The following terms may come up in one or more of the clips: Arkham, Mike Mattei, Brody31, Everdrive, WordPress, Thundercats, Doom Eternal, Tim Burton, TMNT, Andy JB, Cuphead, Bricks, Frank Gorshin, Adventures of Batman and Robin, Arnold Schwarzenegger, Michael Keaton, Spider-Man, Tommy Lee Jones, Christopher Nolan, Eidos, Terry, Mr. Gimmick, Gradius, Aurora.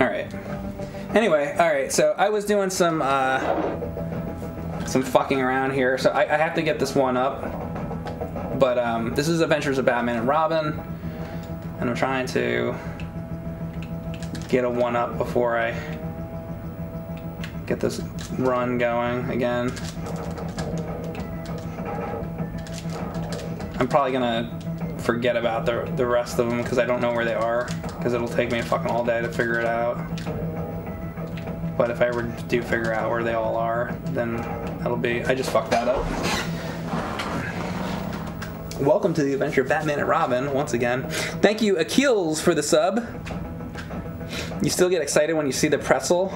Alright. Anyway, alright, so I was doing some fucking around here, so I have to get this one up. But this is Adventures of Batman and Robin, and I'm trying to get a one up before I get this run going again. I'm probably gonna forget about the rest of them because I don't know where they are, because it'll take me fucking all day to figure it out. But if I ever do figure out where they all are, then that'll be... I just fucked that up. Welcome to the adventure of Batman and Robin, once again. Thank you, Akils, for the sub. You still get excited when you see the pretzel?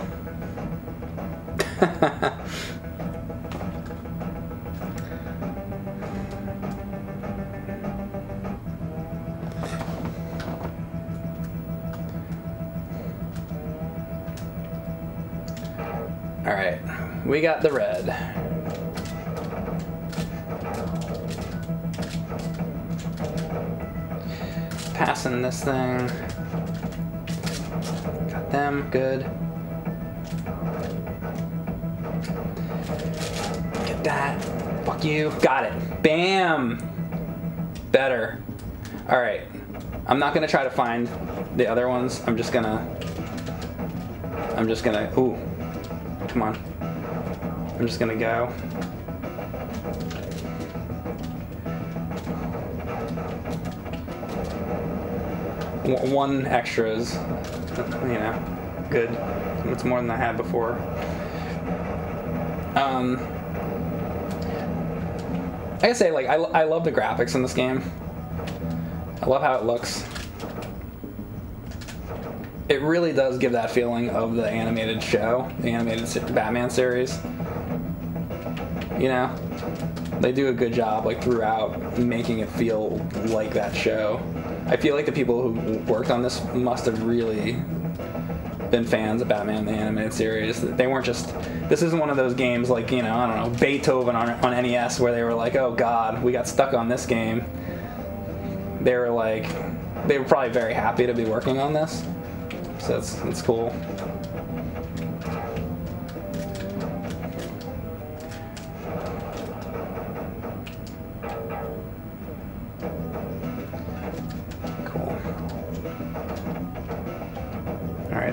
We got the red. Passing this thing. Got them, good. Get that. Fuck you. Got it. Bam! Better. Alright. I'm not gonna try to find the other ones. I'm just gonna, ooh. Come on. I'm just gonna go. One extras, you know, good. It's more than I had before. I gotta say, like, I love the graphics in this game. I love how it looks. It really does give that feeling of the animated show, the animated Batman series. You know, they do a good job, like, throughout making it feel like that show. I feel like the people who worked on this must have really been fans of Batman the Animated Series. They weren't just... This isn't one of those games like, you know, I don't know, Beethoven on NES, where they were like, oh god, we got stuck on this game. They were like... They were probably very happy to be working on this. So it's cool.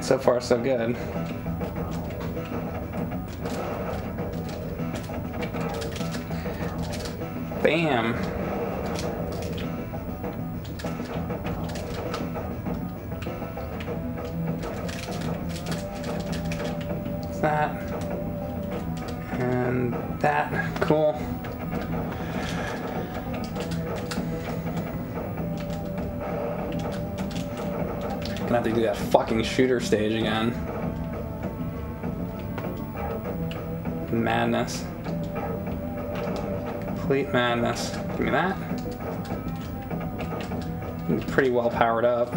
So far, so good. Bam! That and that. Cool. Gonna have to do that fucking shooter stage again. Madness. Complete madness. Give me that. I'm pretty well powered up.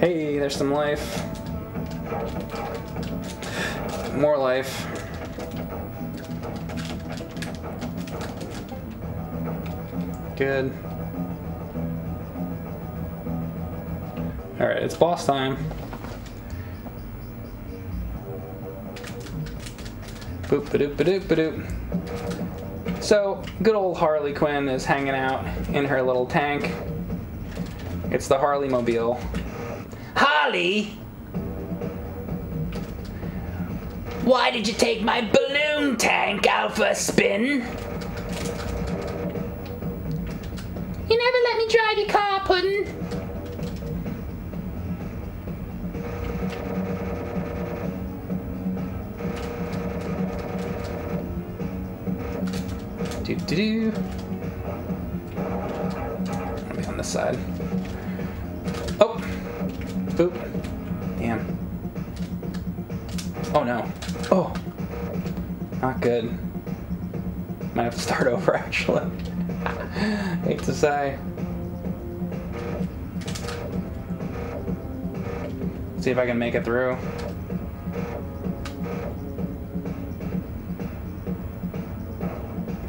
Hey, there's some life. More life. Good. Alright, it's boss time. Boop ba doop ba doop ba doop. So, good old Harley Quinn is hanging out in her little tank. It's the Harley Mobile. Harley! Why did you take my balloon tank out for a spin? You never let me drive your car, Puddin'. Do do do. I'll be on this side. Oh, boop. Damn. Oh no. Oh, not good. Might have to start over actually. Hate to say. See if I can make it through.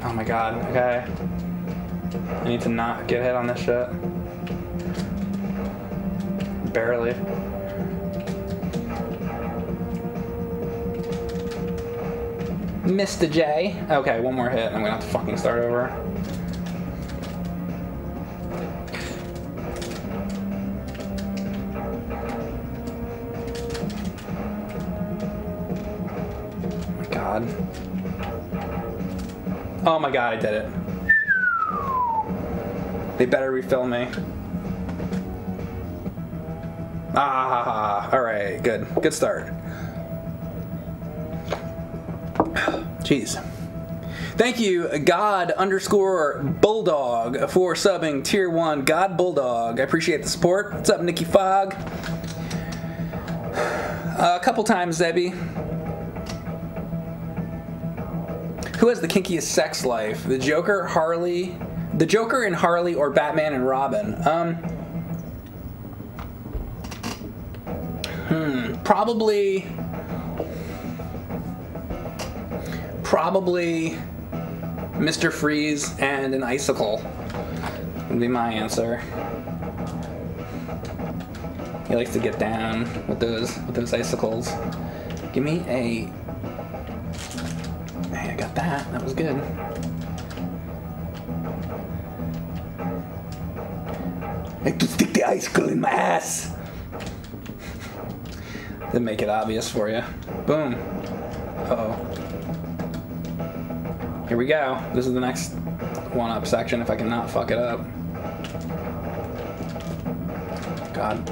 Oh my god, okay. I need to not get hit on this shit. Barely. Mr. J. Okay, one more hit and I'm gonna have to fucking start over. Oh my god. Oh my god, I did it. They better refill me. Ah, alright, good. Good start. Jeez. Thank you, God_Bulldog, for subbing tier 1 God Bulldog. I appreciate the support. What's up, Nikki Fogg? A couple times, Zebby. Who has the kinkiest sex life? The Joker, Harley? The Joker and Harley, or Batman and Robin? Probably Mr. Freeze and an icicle would be my answer. He likes to get down with those icicles. Give me a... Hey, I got that. That was good. I have to stick the icicle in my ass. Then make it obvious for you. Boom. Uh-oh. Here we go. This is the next one-up section if I can not fuck it up. God.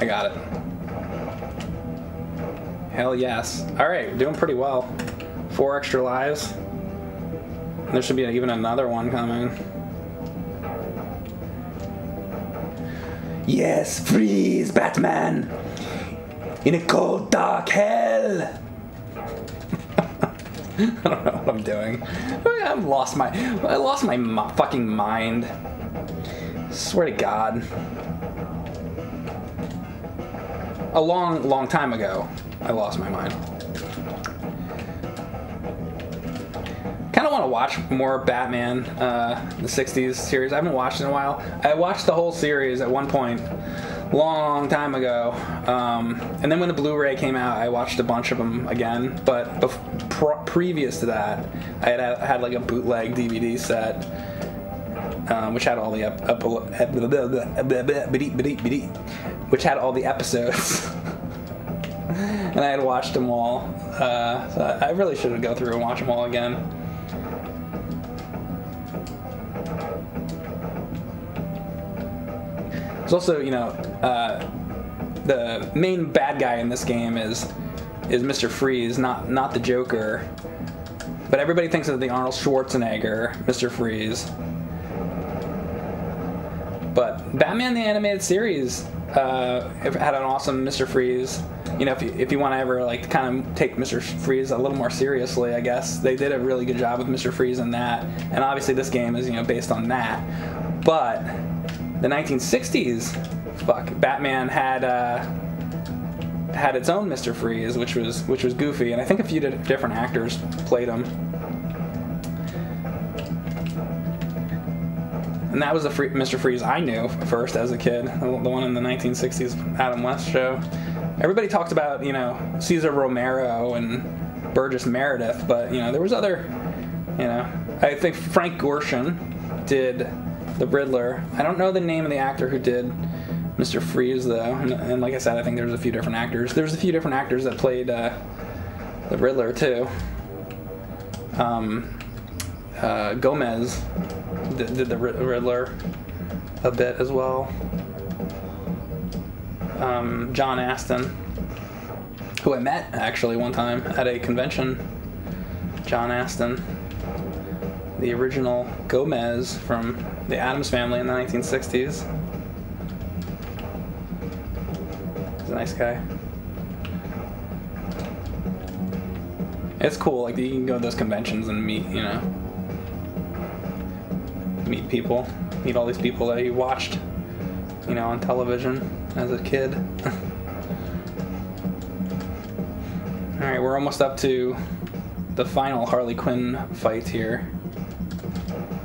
I got it. Hell yes. Alright, we're doing pretty well. 4 extra lives. There should be even another one coming. Yes, freeze, Batman! In a cold, dark hell! I don't know what I'm doing. I lost my fucking mind. I swear to God. A long, long time ago, I lost my mind. Kind of want to watch more Batman, the 60s series. I haven't watched it in a while. I watched the whole series at one point, long time ago. And then when the Blu-ray came out, I watched a bunch of them again. But previous to that, I had like a bootleg DVD set, which had all the episodes. And I had watched them all. So I really should go through and watch them all again. There's also, you know, the main bad guy in this game is Mr. Freeze, not the Joker. But everybody thinks of the Arnold Schwarzenegger Mr. Freeze. But Batman: The Animated Series had an awesome Mr. Freeze. You know, if you want to ever like kind of take Mr. Freeze a little more seriously, I guess they did a really good job with Mr. Freeze in that. And obviously, this game is, you know, based on that. But the 1960s, fuck, Batman had had its own Mr. Freeze, which was goofy, and I think a few different actors played him. And that was the Mr. Freeze I knew first as a kid, the one in the 1960s Adam West show. Everybody talked about, you know, Cesar Romero and Burgess Meredith, but, you know, there was other, you know, I think Frank Gorshin did the Riddler. I don't know the name of the actor who did Mr. Freeze, though. And like I said, I think there's a few different actors. There's a few different actors that played the Riddler, too. Gomez did the Riddler a bit as well. John Astin, who I met, actually, one time at a convention. John Astin, the original Gomez from the Addams Family in the 1960s. He's a nice guy. It's cool, like, you can go to those conventions and meet, you know, meet people, meet all these people that you watched, you know, on television as a kid. Alright, we're almost up to the final Harley Quinn fight here.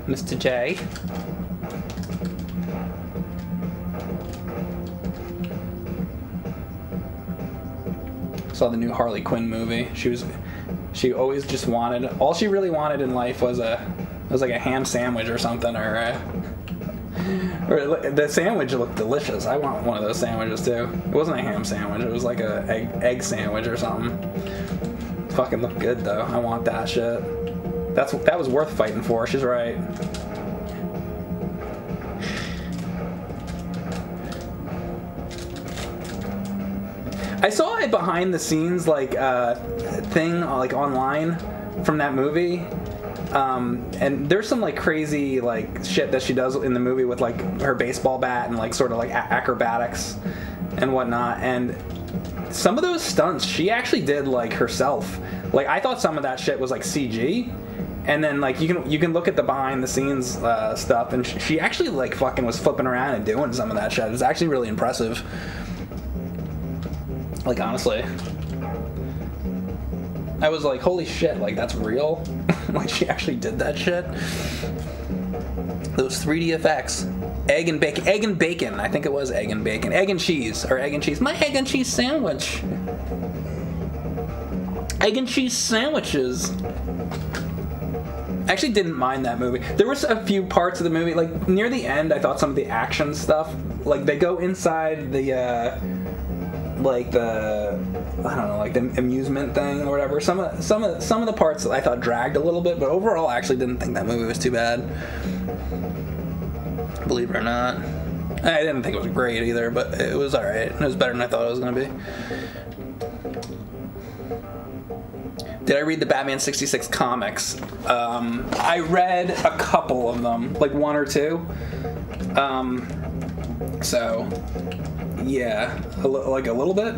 Mr. J. Saw the new Harley Quinn movie. She always just wanted, all she really wanted in life was like a ham sandwich or something, or the sandwich looked delicious. I want one of those sandwiches too. It wasn't a ham sandwich, it was like a egg sandwich or something. Fucking looked good though. I want that shit. That was worth fighting for. She's right. I saw a behind the scenes like thing like online from that movie, and there's some like crazy like shit that she does in the movie with like her baseball bat and like sort of like acrobatics and whatnot. And some of those stunts she actually did like herself. Like I thought some of that shit was like CG, and then like you can look at the behind the scenes stuff, and she actually like fucking was flipping around and doing some of that shit. It's actually really impressive. Like, honestly, I was like, holy shit, like, that's real? Like, she actually did that shit? Those 3D effects. Egg and bacon. I think it was egg and bacon. Egg and cheese. Or egg and cheese. My egg and cheese sandwich. Egg and cheese sandwiches. I actually didn't mind that movie. There was a few parts of the movie, like, near the end, I thought some of the action stuff, like, they go inside the, like the, I don't know, like the amusement thing or whatever. Some of the parts that I thought dragged a little bit, but overall I actually didn't think that movie was too bad. Believe it or not. I didn't think it was great either, but it was alright. It was better than I thought it was going to be. Did I read the Batman 66 comics? I read a couple of them, like one or two. So... yeah, like a little bit.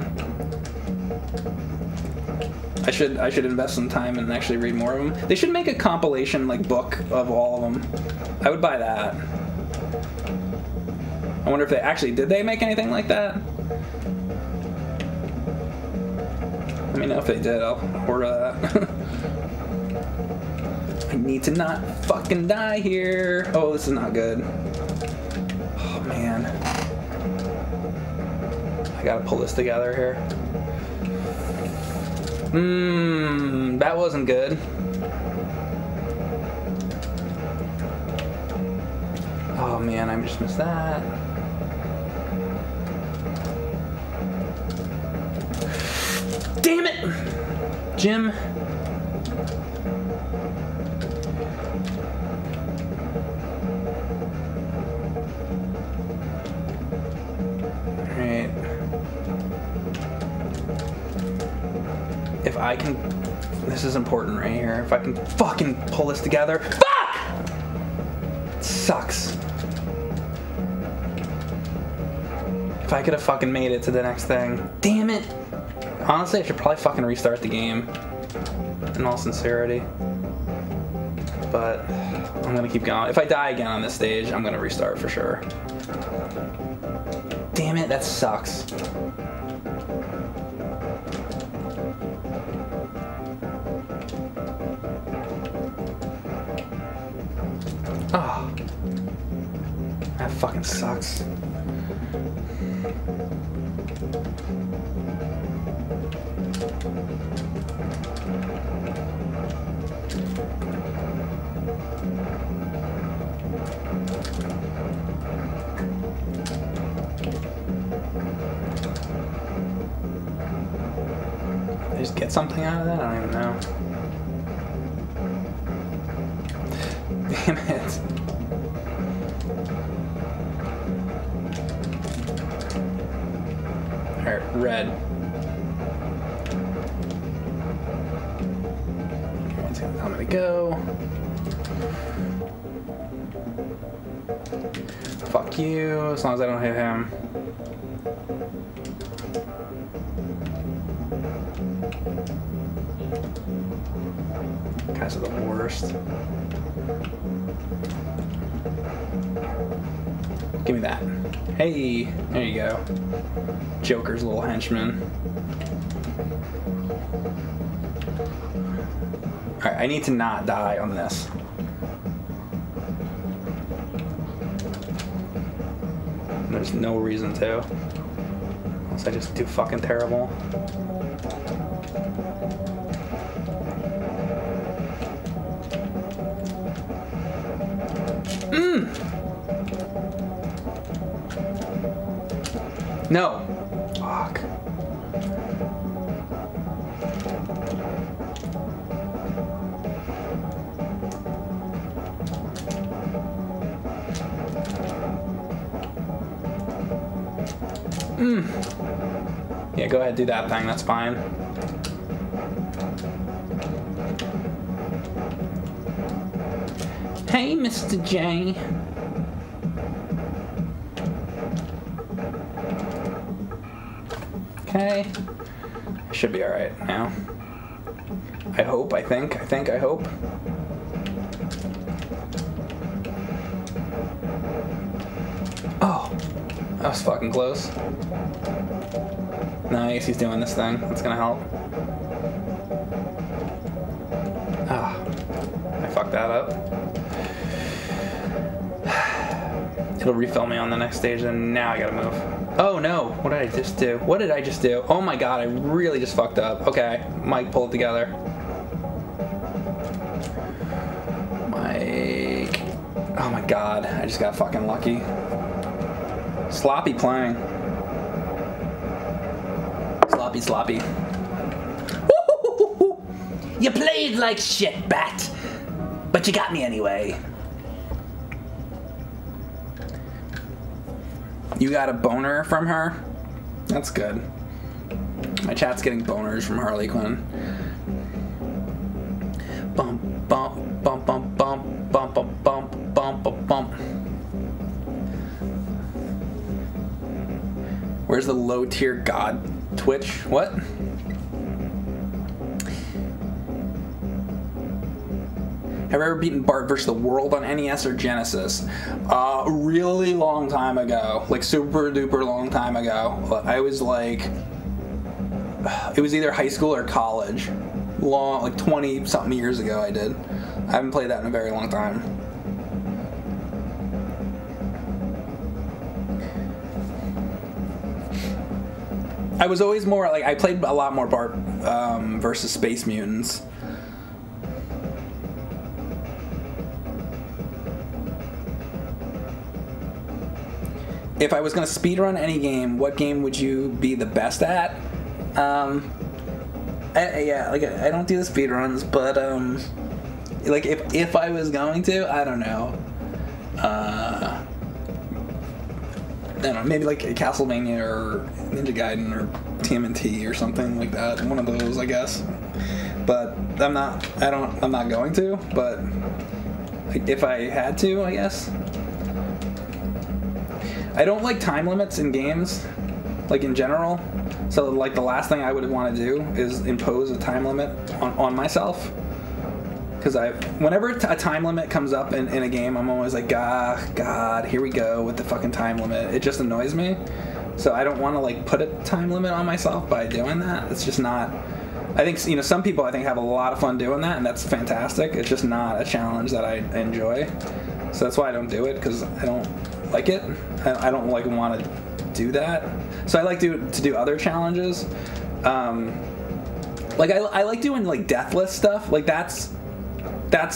I should invest some time and actually read more of them. They should make a compilation like book of all of them. I would buy that. I wonder if they actually did they make anything like that? Let me know if they did. I'll order that. I need to not fucking die here. Oh, this is not good. Oh man. I gotta pull this together here. That wasn't good. Oh man, I just missed that. Damn it! Jim. I can, this is important right here. If I can fucking pull this together. Fuck! It sucks. If I could have fucking made it to the next thing. Damn it. Honestly, I should probably fucking restart the game. In all sincerity. But I'm gonna keep going. If I die again on this stage, I'm gonna restart for sure. Damn it, that sucks. Fucking sucks. Did I just get something out of that? I don't even know. Damn it. Red. It's gonna tell me to go. Fuck you, as long as I don't hit him. Guys are the worst. Give me that. Hey, there you go. Joker's little henchman. Alright, I need to not die on this. There's no reason to. Unless I just do fucking terrible. No. Fuck. Yeah, go ahead, do that thing. That's fine. Hey, Mr. J. Okay. I should be alright now. I hope, I hope. Oh! That was fucking close. Nice, he's doing this thing. That's gonna help. Ah. I fucked that up. It'll refill me on the next stage, and now I gotta move. Oh no, what did I just do? What did I just do? Oh my god, I really just fucked up. Okay, Mike, pull it together. Mike. Oh my god, I just got fucking lucky. Sloppy playing. Sloppy, sloppy. Woo-hoo-hoo-hoo-hoo. You played like shit, Bat. But you got me anyway. You got a boner from her? That's good. My chat's getting boners from Harley Quinn. Bump, bump, bump, bump, bump, bump, bump, bump, bump, bump. Where's the low-tier god Twitch? What? Have I ever beaten Bart vs. the World on NES or Genesis? A really long time ago. Like, super duper long time ago. I was like... It was either high school or college. Long, like 20-something years ago I did. I haven't played that in a very long time. I was always more... Like, I played a lot more Bart versus Space Mutants. If I was going to speedrun any game, what game would you be the best at? Yeah, like, I don't do the speedruns, but, like, if I was going to, I don't know. I don't know, maybe, like, Castlevania or Ninja Gaiden or TMNT or something like that. One of those, I guess. But I'm not going to, but if I had to, I guess. I don't like time limits in games, like in general. So like the last thing I would want to do is impose a time limit on myself. Because whenever a time limit comes up in a game, I'm always like, ah, God, here we go with the fucking time limit. It just annoys me. So I don't want to like put a time limit on myself by doing that. It's just not, I think, you know, some people I think have a lot of fun doing that and that's fantastic. It's just not a challenge that I enjoy. So that's why I don't do it because I don't like it. I don't like want to do that, so I like to do other challenges. Like I like doing like deathless stuff. Like that's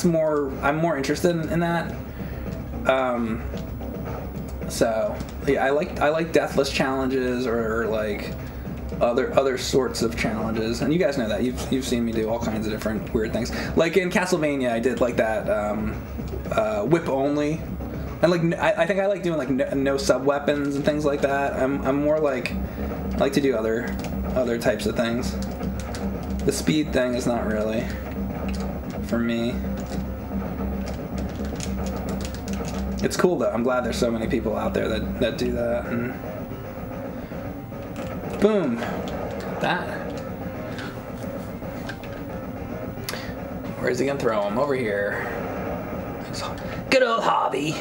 more, I'm more interested in that. So yeah, I like deathless challenges or like other sorts of challenges, and you guys know that. You've seen me do all kinds of different weird things. Like in Castlevania, I did like that whip only. And like I think I like doing like no sub weapons and things like that. I'm more like I like to do other types of things. The speed thing is not really for me. It's cool though. I'm glad there's so many people out there that do that. And boom, that. Where's he gonna throw him? Over here. Good old hobby.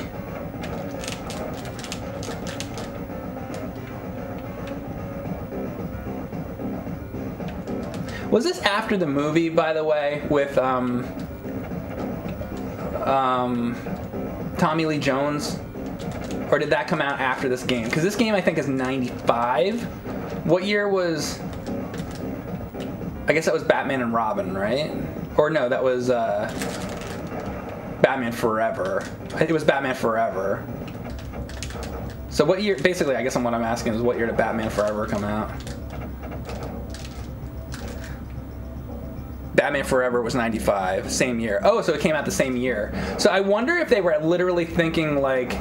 Was this after the movie, by the way, with Tommy Lee Jones? Or did that come out after this game? Because this game, I think, is 95. What year was... I guess that was Batman and Robin, right? Or no, that was Batman Forever. It was Batman Forever. So what year... Basically, I guess what I'm asking is what year did Batman Forever come out? Batman Forever was 95. Same year. Oh, so it came out the same year. So I wonder if they were literally thinking, like...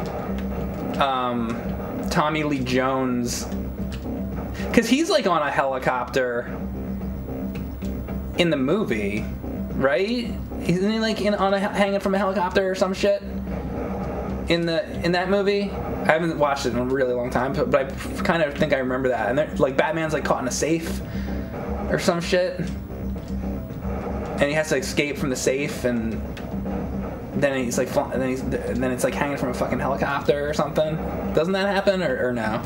Tommy Lee Jones, because he's like on a helicopter in the movie, right? Isn't he like hanging from a helicopter or some shit in that movie? I haven't watched it in a really long time, but I kind of think I remember that. And like Batman's like caught in a safe or some shit, and he has to escape from the safe and. Then he's like, then it's like hanging from a fucking helicopter or something. Doesn't that happen or no?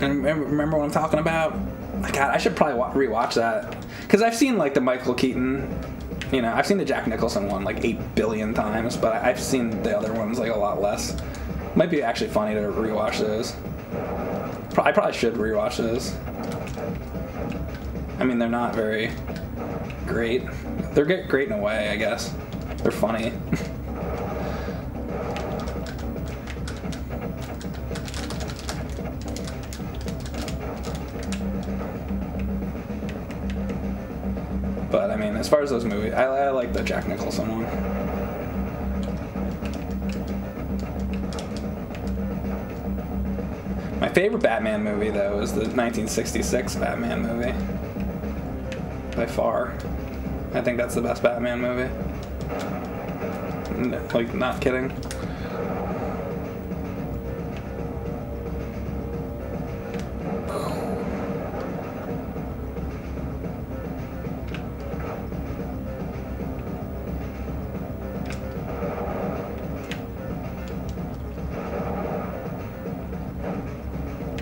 And remember what I'm talking about? God, I should probably rewatch that because I've seen like the Michael Keaton, you know, I've seen the Jack Nicholson one like 8 billion times, but I've seen the other ones like a lot less. Might be actually funny to rewatch those. I probably should rewatch those. I mean, they're not very great. They're great in a way, I guess. They're funny. But I mean, as far as those movies, I like the Jack Nicholson one. My favorite Batman movie, though, is the 1966 Batman movie. By far. I think that's the best Batman movie. No, like, not kidding.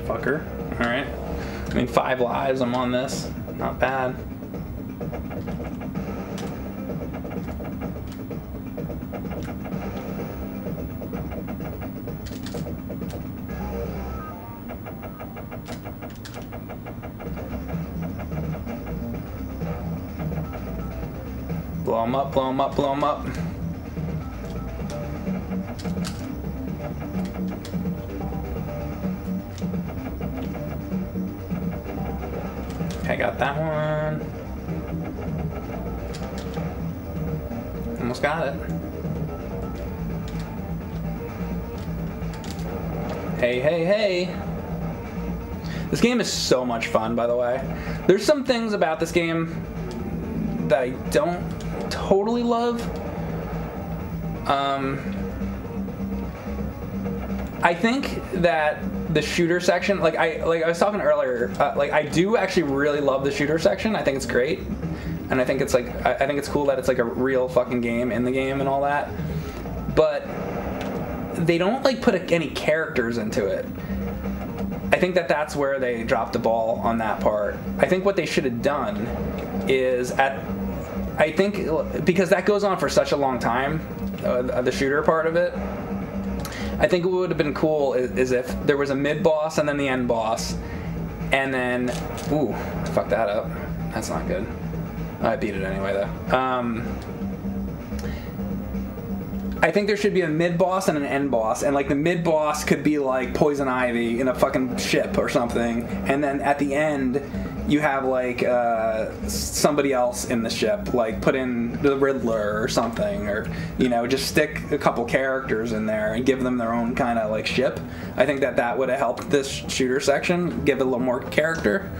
Fucker. Alright. I mean, 5 lives, I'm on this. Not bad. Blow him up, blow him up, blow him up. Okay, got that one. Almost got it. Hey, hey, hey. This game is so much fun, by the way. There's some things about this game that I don't totally love. I think that the shooter section, like I was talking earlier, like I do actually really love the shooter section. I think it's great, and I think it's like I think it's cool that it's like a real fucking game in the game and all that. But they don't like put any characters into it. I think that that's where they dropped the ball on that part. I think what they should have done is I think because that goes on for such a long time, the shooter part of it. I think what would have been cool is if there was a mid-boss and then the end-boss, and then... Ooh, fuck that up. That's not good. I beat it anyway, though. I think there should be a mid-boss and an end-boss, and, like, the mid-boss could be, like, Poison Ivy in a fucking ship or something, and then at the end... You have like somebody else in the ship, like put in the Riddler or something, or you know, just stick a couple characters in there and give them their own kind of like ship. I think that that would have helped this shooter section, give it a little more character,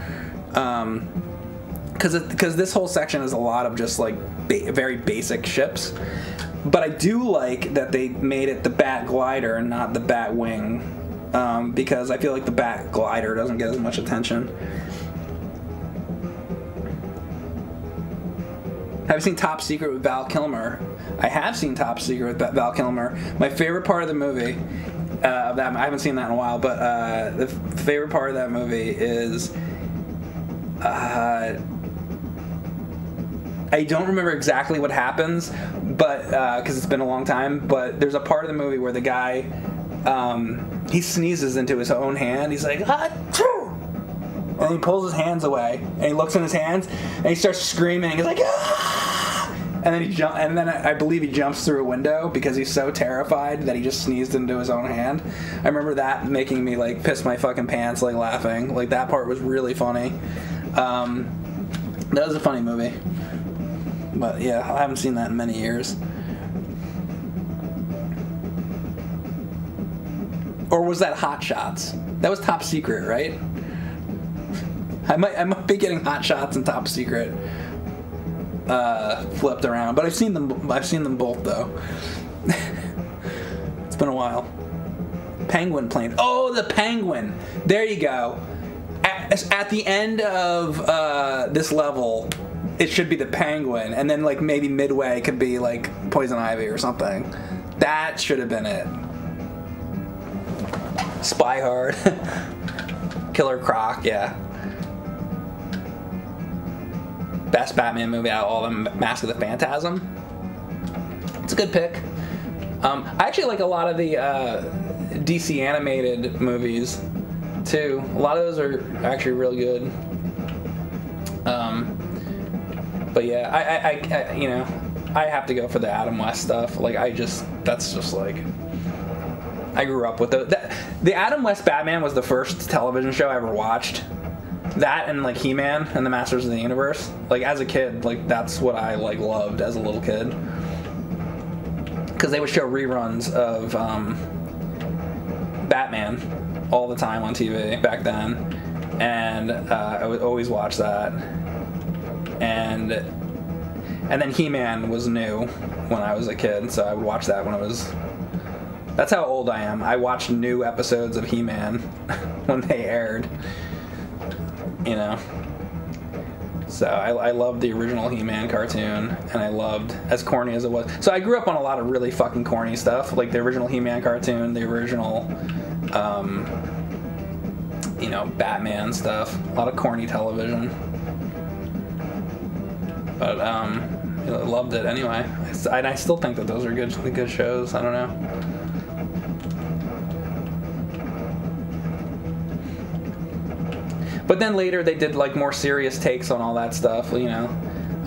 because this whole section is a lot of just like very basic ships. But I do like that they made it the Bat Glider and not the Bat Wing, because I feel like the Bat Glider doesn't get as much attention. Have you seen Top Secret with Val Kilmer? I have seen Top Secret with Val Kilmer. My favorite part of the movie that I haven't seen that in a while, but the favorite part of that movie is I don't remember exactly what happens, but because it's been a long time, but there's a part of the movie where the guy he sneezes into his own hand. He's like, ah-choo! And he pulls his hands away, and he looks in his hands, and he starts screaming. He's like, ah! And then he I believe he jumps through a window because he's so terrified that he just sneezed into his own hand. I remember that making me like piss my fucking pants, like laughing. Like that part was really funny. That was a funny movie. But yeah, I haven't seen that in many years. Or was that Hot Shots? That was Top Secret, right? I might be getting Hot Shots and Top Secret flipped around, but I've seen them both though. It's been a while. Penguin plane. Oh, the Penguin. There you go. At the end of this level, it should be the Penguin, and then like maybe midway could be like Poison Ivy or something. That should have been it. Spy Hard. Killer Croc, yeah. Best Batman movie out of all them, Mask of the Phantasm. It's a good pick. I actually like a lot of the DC animated movies, too. A lot of those are actually real good. But yeah, I you know, I have to go for the Adam West stuff. Like, that's just like... I grew up with the Adam West Batman was the first television show I ever watched. That and like He-Man and the Masters of the Universe. Like as a kid, like that's what I like loved as a little kid. Because they would show reruns of Batman all the time on TV back then, and I would always watch that. And then He-Man was new when I was a kid, so I would watch that when I was. That's how old I am. I watched new episodes of He-Man when they aired. You know? So I loved the original He-Man cartoon, and I loved, as corny as it was. So I grew up on a lot of really fucking corny stuff, like the original He-Man cartoon, the original, you know, Batman stuff. A lot of corny television. But, I loved it anyway. And I still think that those are good shows. I don't know. But then later they did like more serious takes on all that stuff, you know.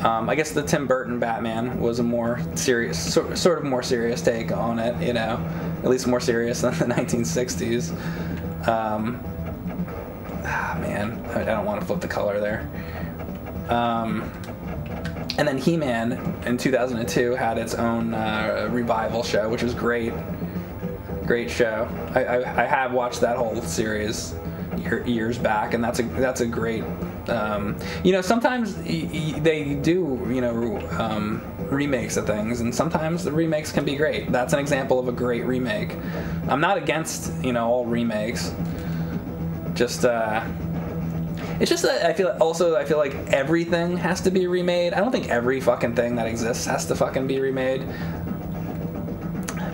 I guess the Tim Burton Batman was a more serious, sort of more serious take on it, you know. At least more serious than the 1960s. Man, I don't want to flip the color there. And then He-Man in 2002 had its own revival show, which was great. Great show. I have watched that whole series years back, and that's a great, you know, sometimes they do, you know, remakes of things, and sometimes the remakes can be great. That's an example of a great remake. I'm not against, you know, all remakes. Just it's just that I feel like everything has to be remade. I don't think every fucking thing that exists has to fucking be remade.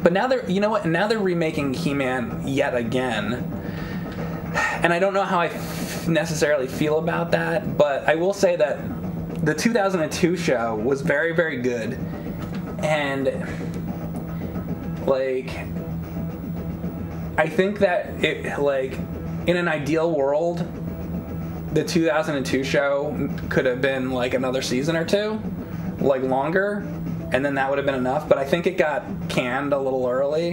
But now they're, you know what, now they're remaking He-Man yet again. And I don't know how I necessarily feel about that, but I will say that the 2002 show was very, very good. And, like, I think that it, like, in an ideal world, the 2002 show could have been, like, another season or two, like, longer, and then that would have been enough. But I think it got canned a little early,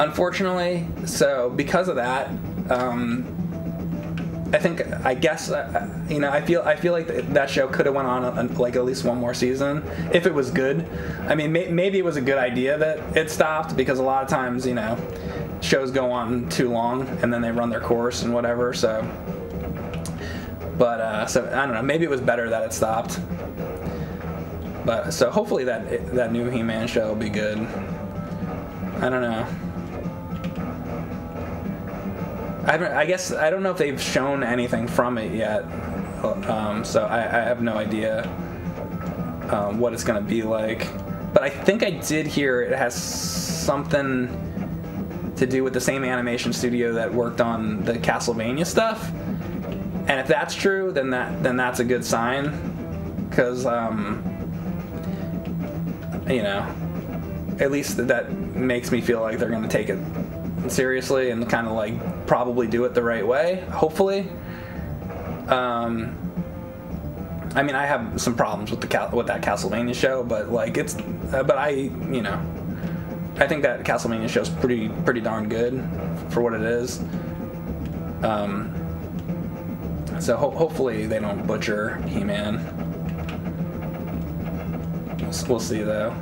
unfortunately. So, because of that... you know, I feel like that show could have went on like at least one more season if it was good. I mean, maybe it was a good idea that it stopped, because a lot of times, you know, shows go on too long and then they run their course and whatever. So, but so I don't know. Maybe it was better that it stopped. But so hopefully that new He-Man show will be good. I don't know. I guess I don't know if they've shown anything from it yet, so I have no idea what it's going to be like. But I think I did hear it has something to do with the same animation studio that worked on the Castlevania stuff. And if that's true, then that's a good sign, because you know, at least that makes me feel like they're going to take it seriously and kind of like probably do it the right way, hopefully. I mean, I have some problems with the that Castlevania show, but like it's, but you know, I think that Castlevania show's pretty darn good for what it is. So hopefully they don't butcher He-Man. We'll see though.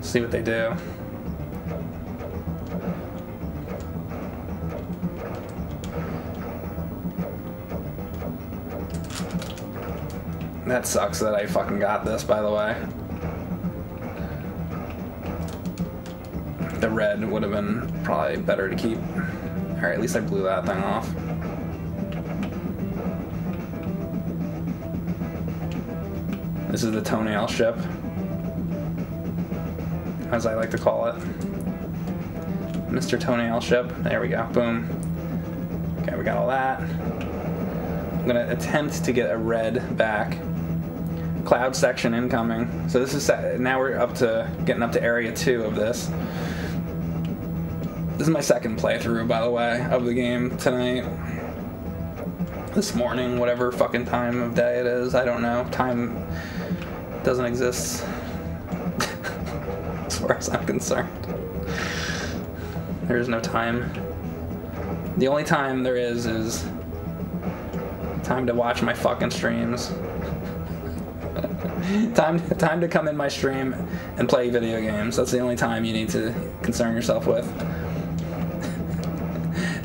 See what they do. That sucks that I fucking got this, by the way. The red would have been probably better to keep. Or at least I blew that thing off. This is the toenail ship, as I like to call it. Mr. Toenail ship. There we go. Boom. Okay, we got all that. I'm gonna attempt to get a red back. Cloud section incoming. So this is now we're up to getting up to area 2 of this. This is my second playthrough, by the way, of the game tonight. This morning, whatever fucking time of day it is, I don't know. Time doesn't exist as far as I'm concerned. There is no time. The only time there is time to watch my fucking streams. Time to come in my stream and play video games. That's the only time you need to concern yourself with.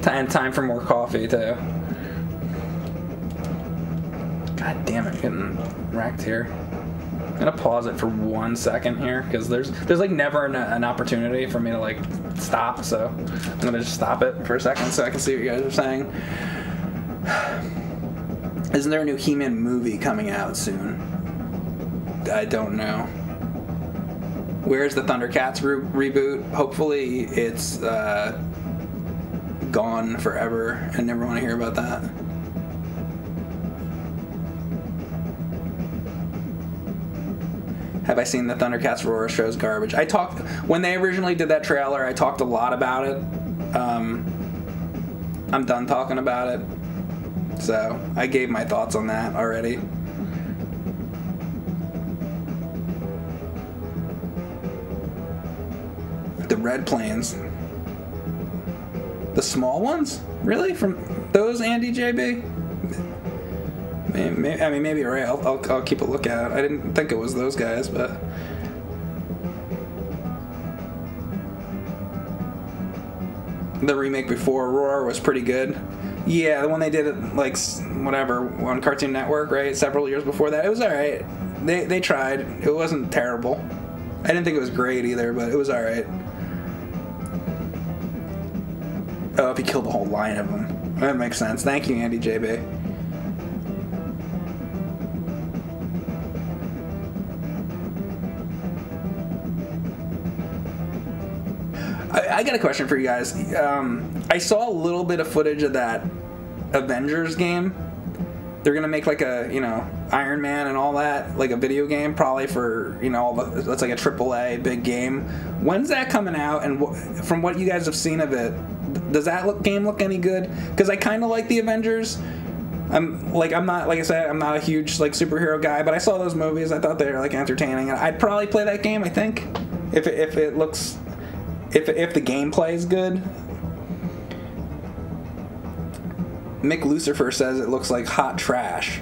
And time for more coffee, too. God damn it, getting wrecked here. I'm gonna pause it for 1 second here, because there's like never an opportunity for me to like stop, so I'm gonna just stop it for a second so I can see what you guys are saying. Isn't there a new He-Man movie coming out soon? I don't know. Where's the Thundercats reboot? Hopefully it's gone forever and never want to hear about that. Have I seen the Thundercats Aurora show's garbage? I talked, when they originally did that trailer, I talked a lot about it. I'm done talking about it. So I gave my thoughts on that already. The red planes. The small ones? Really? From those, Andy JB? I mean, maybe you're right. I'll keep a lookout. I didn't think it was those guys, but the remake before Aurora was pretty good. Yeah, the one they did at, like, whatever, on Cartoon Network, right? Several years before that, it was all right. They tried. It wasn't terrible. I didn't think it was great either, but it was all right. Oh, if you killed the whole line of them, that makes sense. Thank you, Andy JB. I got a question for you guys. I saw a little bit of footage of that Avengers game. They're gonna make like a, you know, Iron Man and all that, like a video game, probably for, you know, all the, that's like a AAA big game. When's that coming out? And from what you guys have seen of it, does that game look any good? Because I kind of like the Avengers. Like I said, I'm not a huge like superhero guy, but I saw those movies. I thought they were like entertaining, and I'd probably play that game. I think if it looks. If the gameplay is good. Mick Lucifer says it looks like hot trash.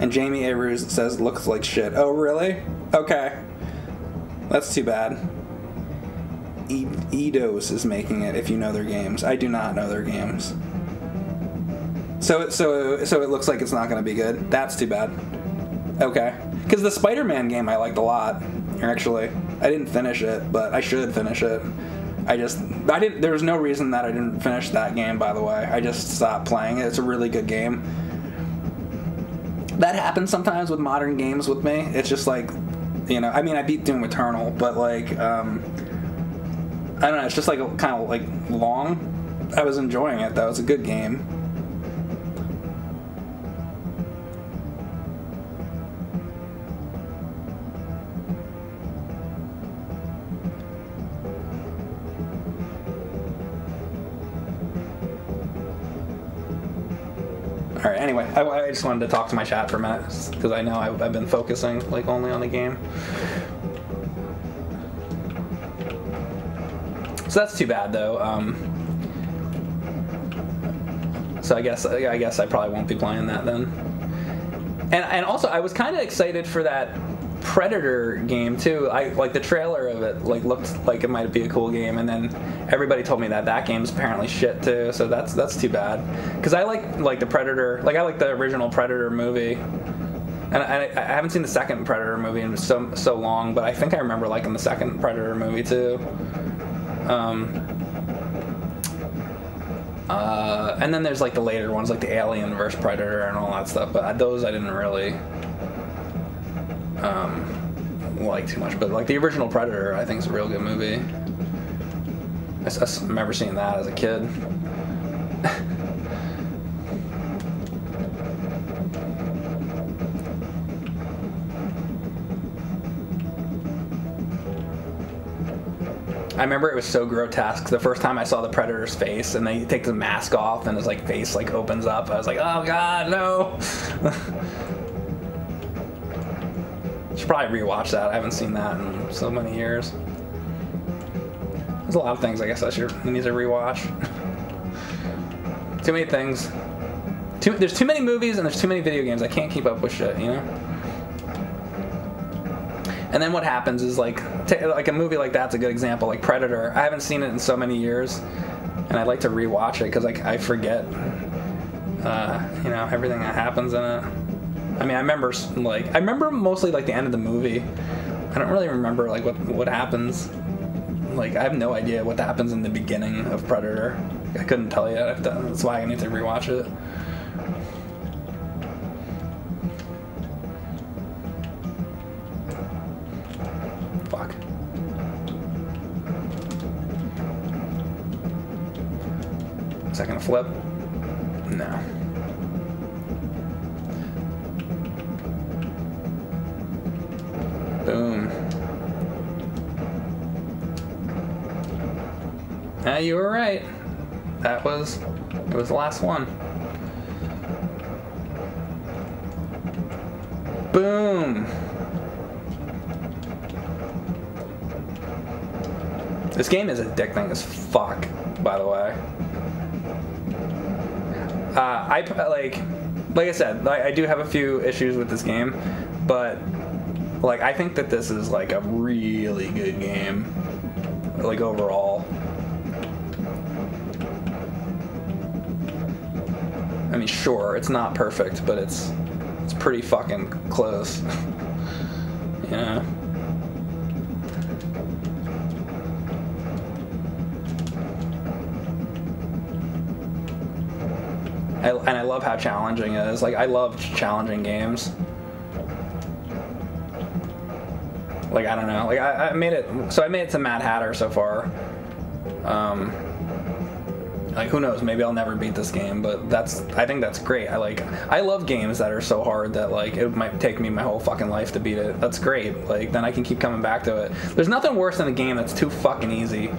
And Jamie Abruz says it looks like shit. Oh, really? Okay. That's too bad. Eidos is making it, if you know their games. I do not know their games. So it looks like it's not going to be good. That's too bad. Okay. Because the Spider-Man game I liked a lot, actually. I didn't finish it, but I should finish it. There was no reason that I didn't finish that game, by the way. I just stopped playing it. It's a really good game. That happens sometimes with modern games with me. It's just like, you know, I mean, I beat Doom Eternal, but like, I don't know, it's just like kind of like long. I was enjoying it though. It's a good game. All right. Anyway, I just wanted to talk to my chat for a minute because I know I've been focusing like only on the game. So that's too bad though. So I guess I probably won't be playing that then. And also I was kind of excited for that Predator game too. I like the trailer of it. Like looked like it might be a cool game, and then everybody told me that that game's apparently shit too. So that's too bad. Cause I like the Predator. Like I like the original Predator movie, and I haven't seen the second Predator movie in so long. But I think I remember liking the second Predator movie too. And then there's like the later ones, like the Alien vs Predator and all that stuff. But those I didn't really. Like too much, but like the original Predator, I think is a real good movie. I remember seeing that as a kid. I remember it was so grotesque. The first time I saw the Predator's face, and they take the mask off, and his like face like opens up. I was like, oh god, no. Should probably rewatch that. I haven't seen that in so many years. There's a lot of things I guess I need to rewatch. Too many things. There's too many movies and there's too many video games. I can't keep up with shit, you know? And then what happens is like a movie like that's a good example, like Predator. I haven't seen it in so many years, and I'd like to rewatch it because I forget, you know, everything that happens in it. I mean, I remember mostly like the end of the movie. I don't really remember like what happens. Like I have no idea what happens in the beginning of Predator. I couldn't tell you. That's why I need to rewatch it. Fuck. Is that gonna flip? No. Boom. Ah, you were right. It was the last one. Boom. This game is addicting as fuck, by the way. Like I said, I do have a few issues with this game, but like, I think that this is, like, a really good game, like, overall. I mean, sure, it's not perfect, but it's pretty fucking close. You know? And I love how challenging it is. Like, I love challenging games. Like, I don't know. Like, I made it to Mad Hatter so far. Like, who knows? Maybe I'll never beat this game, but I think that's great. I love games that are so hard that, like, it might take me my whole fucking life to beat it. That's great. Like, then I can keep coming back to it. There's nothing worse than a game that's too fucking easy.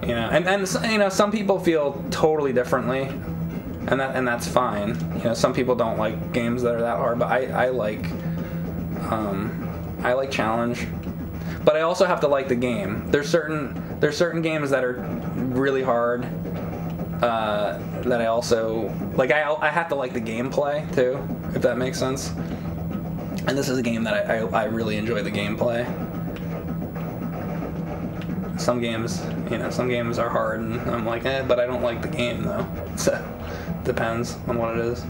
You know, and you know, some people feel totally differently, and that's fine. You know, some people don't like games that are that hard, but I like challenge, but I also have to like the game. There's certain games that are really hard that I also like. I have to like the gameplay too, if that makes sense. And this is a game that I really enjoy the gameplay. Some games, you know, some games are hard, and I'm like, eh, but I don't like the game though. So depends on what it is.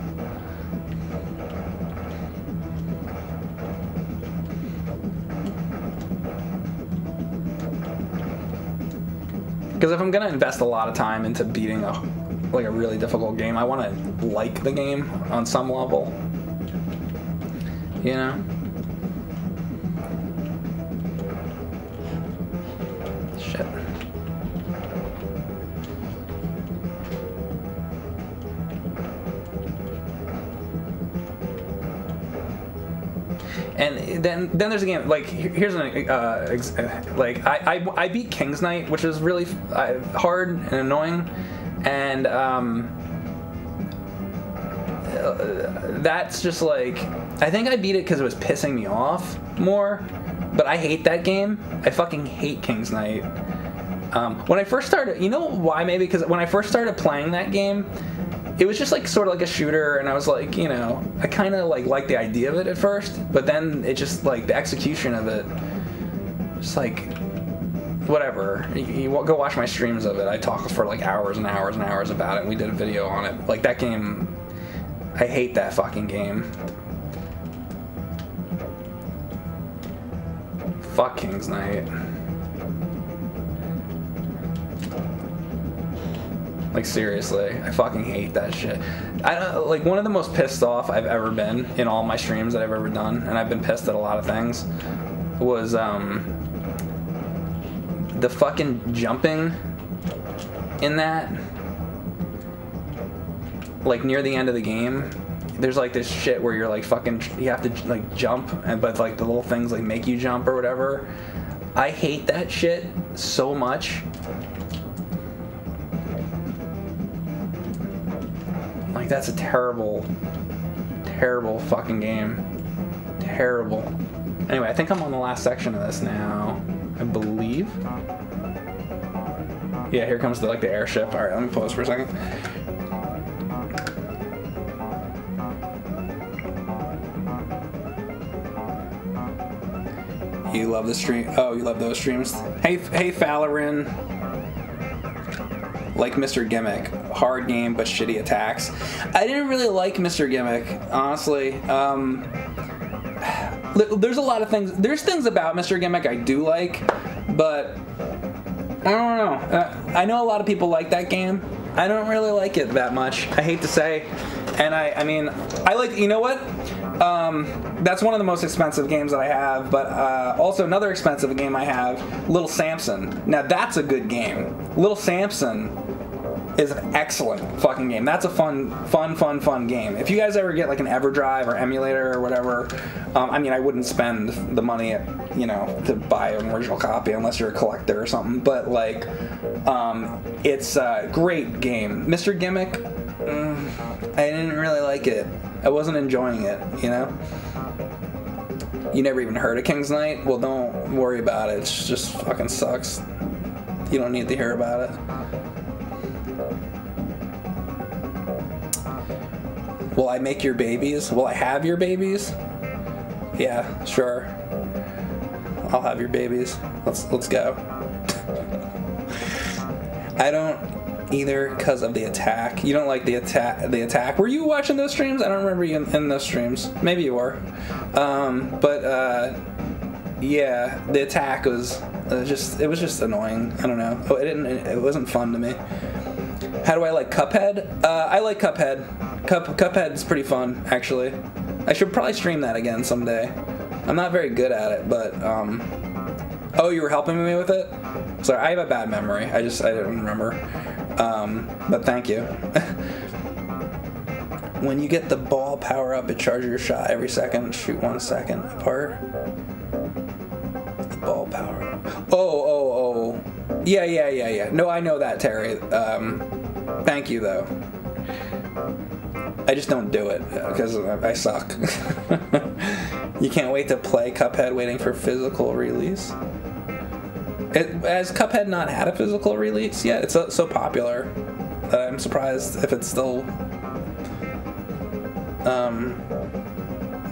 Because if I'm gonna invest a lot of time into beating a really difficult game, I want to like the game on some level, you know. And then there's a game like here's an like I beat King's Knight, which is really hard and annoying, and that's just like I think I beat it because it was pissing me off more. But I hate that game. I fucking hate King's Knight. When I first started, you know why? Maybe because when I first started playing that game, it was just like sort of like a shooter, and I was like, you know, I kind of like the idea of it at first, but then it just like the execution of it, just like whatever. You go watch my streams of it. I talk for like hours and hours and hours about it. And we did a video on it. Like that game, I hate that fucking game. Fuck King's Knight. Like seriously, I fucking hate that shit. I don't, like one of the most pissed off I've ever been in all my streams that I've ever done, and I've been pissed at a lot of things, was the fucking jumping in that. Like near the end of the game, there's like this shit where you're like fucking, you have to like jump, and but like the little things like make you jump or whatever. I hate that shit so much. Like, that's a terrible, terrible fucking game. Terrible. Anyway, I think I'm on the last section of this now, I believe. Yeah, here comes the, like, the airship. All right, let me pause for a second. You love the stream. Oh, you love those streams. Hey, Falarin. Like Mr. Gimmick, hard game but shitty attacks. I didn't really like Mr. Gimmick, honestly. There's a lot of things. There's things about Mr. Gimmick I do like, but I don't know. I know a lot of people like that game. I don't really like it that much. I hate to say, and I mean, I like. You know what? That's one of the most expensive games that I have. But also another expensive game I have, Little Samson. Now that's a good game. Little Samson is an excellent fucking game. That's a fun game. If you guys ever get like an EverDrive or emulator or whatever, I mean, I wouldn't spend the money, you know, to buy an original copy unless you're a collector or something. But like, it's a great game. Mr. Gimmick, I didn't really like it. I wasn't enjoying it, you know? You never even heard of King's Knight? Well, don't worry about it. It just fucking sucks. You don't need to hear about it. Will I make your babies? Will I have your babies? Yeah, sure. I'll have your babies. Let's go. I don't either because of the attack. You don't like the attack. Were you watching those streams? I don't remember you in those streams. Maybe you were. Yeah, the attack was just annoying. I don't know. It wasn't fun to me. How do I like Cuphead? I like Cuphead. Cuphead's pretty fun, actually. I should probably stream that again someday. I'm not very good at it, but oh, you were helping me with it? Sorry, I have a bad memory. I didn't remember. But thank you. When you get the ball power up, it charges your shot every second. Shoot 1 second apart. The ball power up. Oh. Yeah. No, I know that, Terry. Thank you, though. I just don't do it because I suck. You can't wait to play Cuphead, waiting for physical release. Has Cuphead not had a physical release yet? It's so popular that I'm surprised if it's still...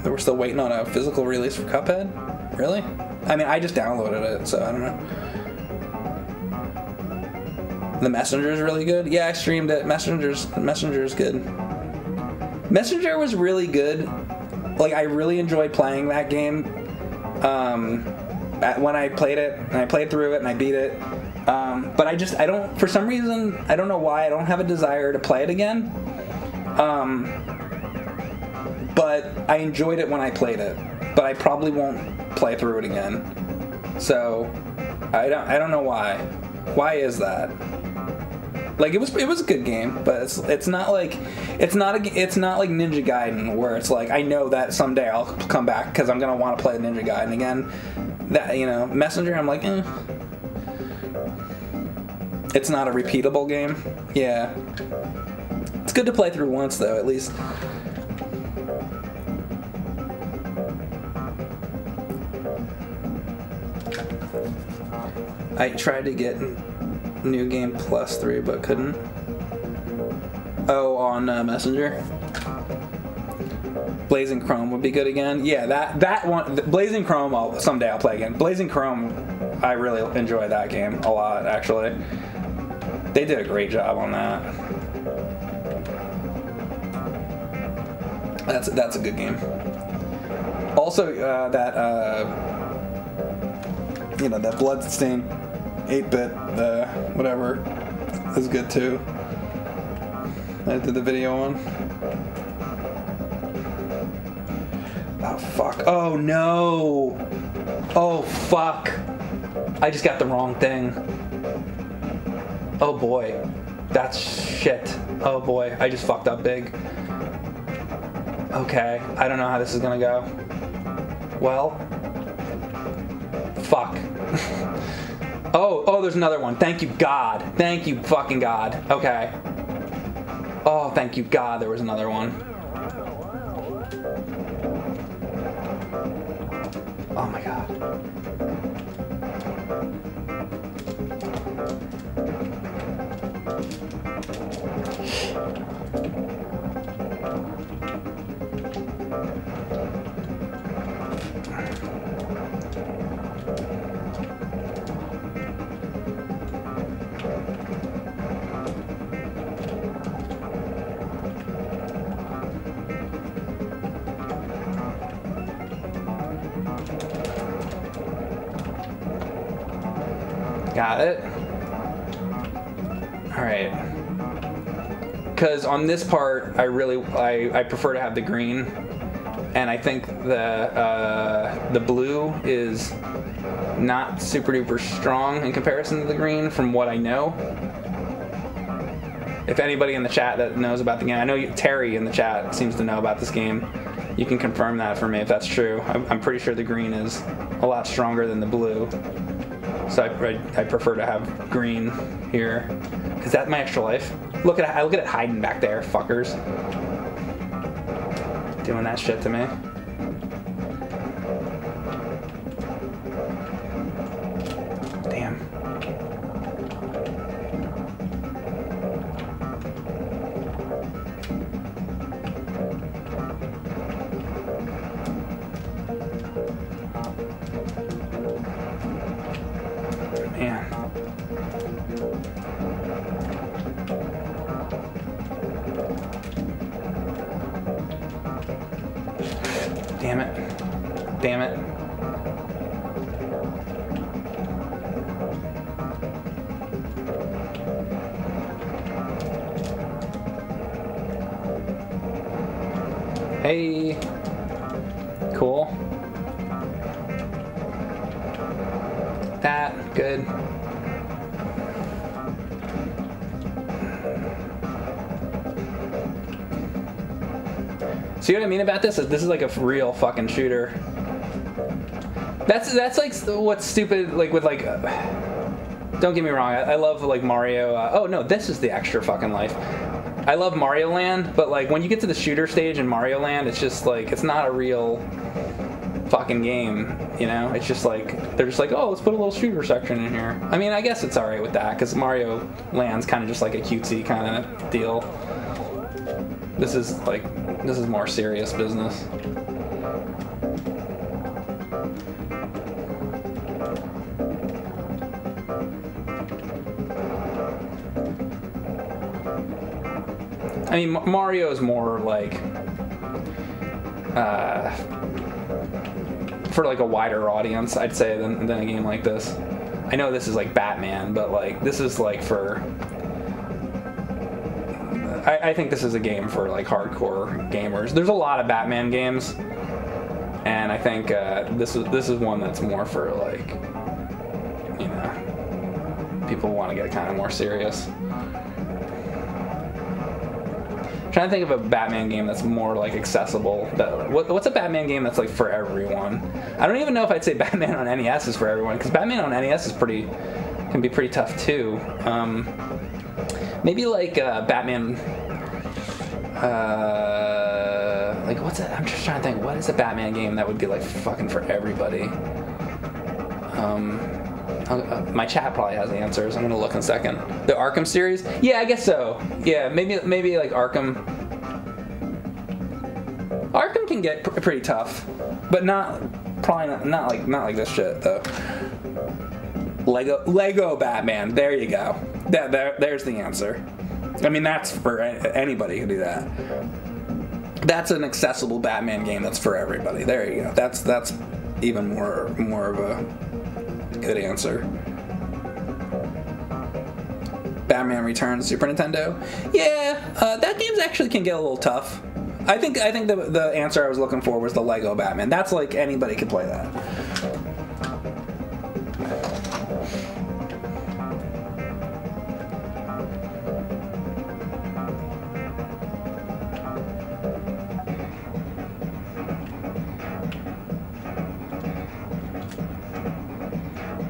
we're still waiting on a physical release for Cuphead? Really? I mean, I just downloaded it, so I don't know. The Messenger is really good? Yeah, I streamed it. Messenger's good. Messenger was really good. Like, I really enjoyed playing that game. When I played it, and I played through it, and I beat it, but I don't, for some reason, I don't know why, I don't have a desire to play it again, but I enjoyed it when I played it, but I probably won't play through it again, so I don't know why is that? Like it was a good game, but it's not like Ninja Gaiden, where it's like I know that someday I'll come back because I'm gonna want to play Ninja Gaiden again. That, you know, Messenger, I'm like, eh. It's not a repeatable game. Yeah, it's good to play through once though, at least. I tried to get New Game Plus 3, but couldn't. Oh, on Messenger. Blazing Chrome would be good again. Yeah, that one, Blazing Chrome, someday I'll play again. Blazing Chrome, I really enjoy that game a lot, actually. They did a great job on that. That's a good game. Also, you know, that Bloodstain 8-bit, whatever, is good too. I did the video on. Oh, fuck. Oh, no. Oh, fuck. I just got the wrong thing. Oh, boy. That's shit. Oh, boy. I just fucked up big. Okay. I don't know how this is gonna go. Well. Fuck. Oh, there's another one. Thank you, God. Thank you, fucking God. Okay. Oh, thank you, God. There was another one. Oh, my God. Got it. All right. Because on this part, I prefer to have the green, and I think the blue is not super duper strong in comparison to the green, from what I know. If anybody in the chat that knows about the game, I know Terry in the chat seems to know about this game. You can confirm that for me if that's true. I'm pretty sure the green is a lot stronger than the blue. So I prefer to have green here. Is that my extra life? I look at it hiding back there, fuckers. Doing that shit to me. Damn it. Hey. Cool. That. Good. See what I mean about this? This is like a real fucking shooter. That's like what's stupid, like with like, don't get me wrong, I love like Mario, oh no, this is the extra fucking life. I love Mario Land, but like when you get to the shooter stage in Mario Land, it's just like, it's not a real fucking game, you know? It's just like, they're just like, oh, let's put a little shooter section in here. I mean, I guess it's all right with that, because Mario Land's kind of just like a cutesy kind of deal. This is like, this is more serious business. I mean, Mario is more like for like a wider audience, I'd say, than a game like this. I know this is like Batman, but like this is like for. I think this is a game for like hardcore gamers. There's a lot of Batman games, and I think this is one that's more for like, you know, people who want to get kind of more serious. I'm trying to think of a Batman game that's more like accessible. What's a Batman game that's like for everyone? I don't even know if I'd say Batman on NES is for everyone, because Batman on NES is can be pretty tough too. Maybe like Batman. Like what's it? I'm just trying to think. What is a Batman game that would be like fucking for everybody? My chat probably has the answers. I'm gonna look in a second. The Arkham series? Yeah, I guess so. Yeah, maybe like Arkham. Arkham can get pretty tough, but not like this shit though. Lego Batman. There you go. There's the answer. I mean, that's for anybody who do that. That's an accessible Batman game that's for everybody. There you go. That's even more of a good answer. Batman Returns, Super Nintendo. Yeah, that game's actually can get a little tough. I think the answer I was looking for was the Lego Batman. That's like anybody could play that.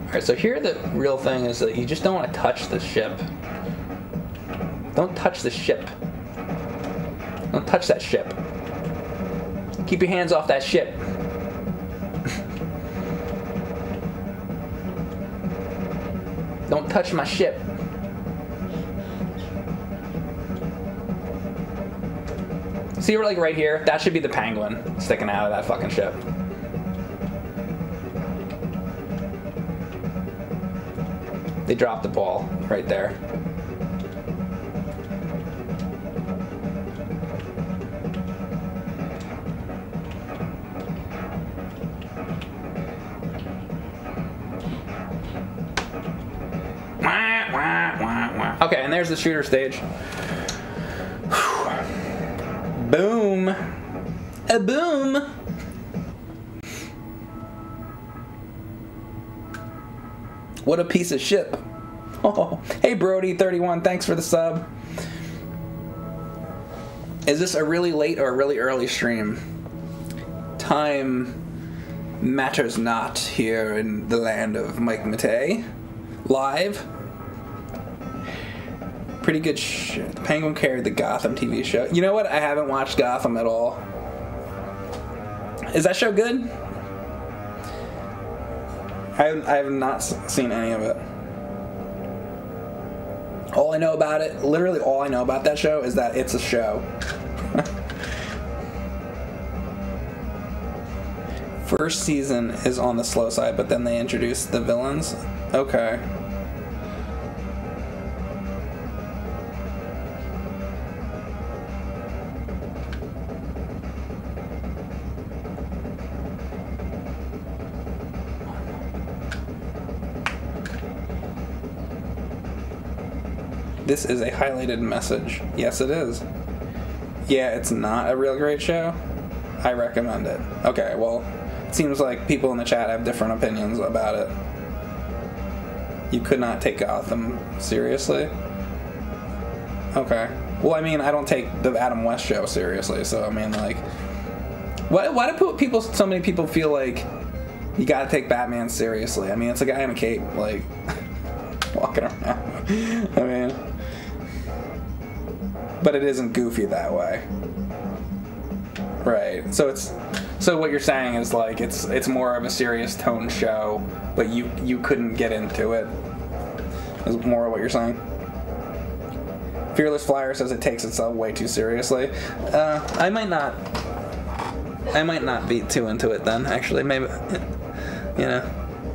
Alright, so here the real thing is that you just don't want to touch the ship. Don't touch the ship. Don't touch that ship. Keep your hands off that ship. Don't touch my ship. See, we're like right here? That should be the penguin sticking out of that fucking ship. They dropped the ball right there. Okay, and there's the shooter stage. Boom. A boom. What a piece of shit. Oh, hey Brody31, thanks for the sub. Is this a really late or a really early stream? Time matters not here in the land of Mike Matei. Live. Pretty good shit. The Penguin carried the Gotham TV show. You know what? I haven't watched Gotham at all. Is that show good? I have not seen any of it. All I know about it, literally all I know about that show, is that it's a show. First season is on the slow side, but then they introduce the villains. Okay. This is a highlighted message. Yes, it is. Yeah, it's not a real great show. I recommend it. Okay, well, it seems like people in the chat have different opinions about it. You could not take Gotham seriously. Okay. Well, I mean, I don't take the Adam West show seriously, so I mean, like, why do people, so many people feel like you gotta take Batman seriously? I mean, it's a guy in a cape, like, walking around. I mean. But it isn't goofy that way, right? So it's, so what you're saying is like it's more of a serious tone show, but you couldn't get into it. Is more what you're saying. Fearless Flyer says it takes itself way too seriously. I might not be too into it then. Actually, maybe, you know,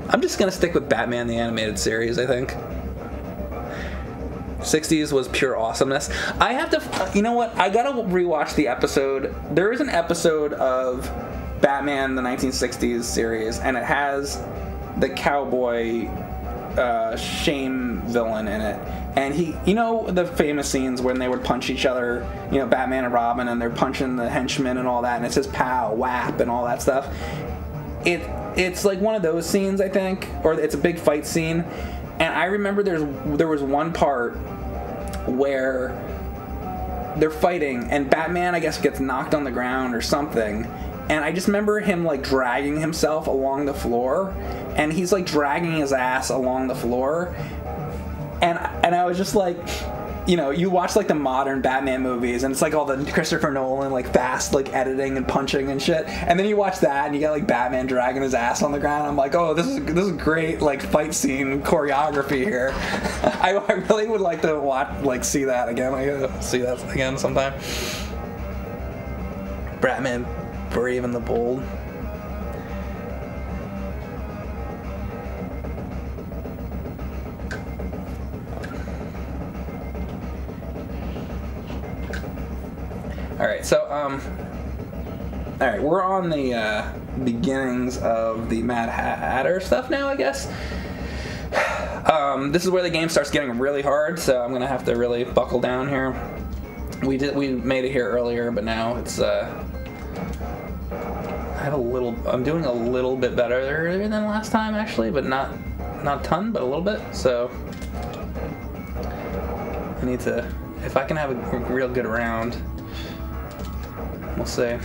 I'm just gonna stick with Batman the Animated Series. I think. 60s was pure awesomeness. I have to, you know what? I gotta rewatch the episode. There is an episode of Batman the 1960s series, and it has the cowboy shame villain in it. And he, you know, the famous scenes when they would punch each other, you know, Batman and Robin, and they're punching the henchmen and all that, and it says pow, whap, and all that stuff. It's like one of those scenes, I think, or it's a big fight scene. And I remember there was one part where they're fighting, and Batman, I guess, gets knocked on the ground or something. And I just remember him, like, dragging himself along the floor. And he's, like, dragging his ass along the floor. And I was just like... You know, you watch, like, the modern Batman movies, and it's, like, all the Christopher Nolan, like, fast, like, editing and punching and shit. And then you watch that, and you got, like, Batman dragging his ass on the ground. I'm like, oh, this is great, like, fight scene choreography here. I really would like to watch, like, see that again. I gotta see that again sometime. Batman Brave and the Bold. Alright, so, alright, we're on the, beginnings of the Mad Hatter stuff now, I guess. This is where the game starts getting really hard, so I'm gonna have to really buckle down here. We made it here earlier, but now it's, I'm doing a little bit better than last time, actually, but not a ton, but a little bit, so. I need to, if I can have a real good round. We'll see.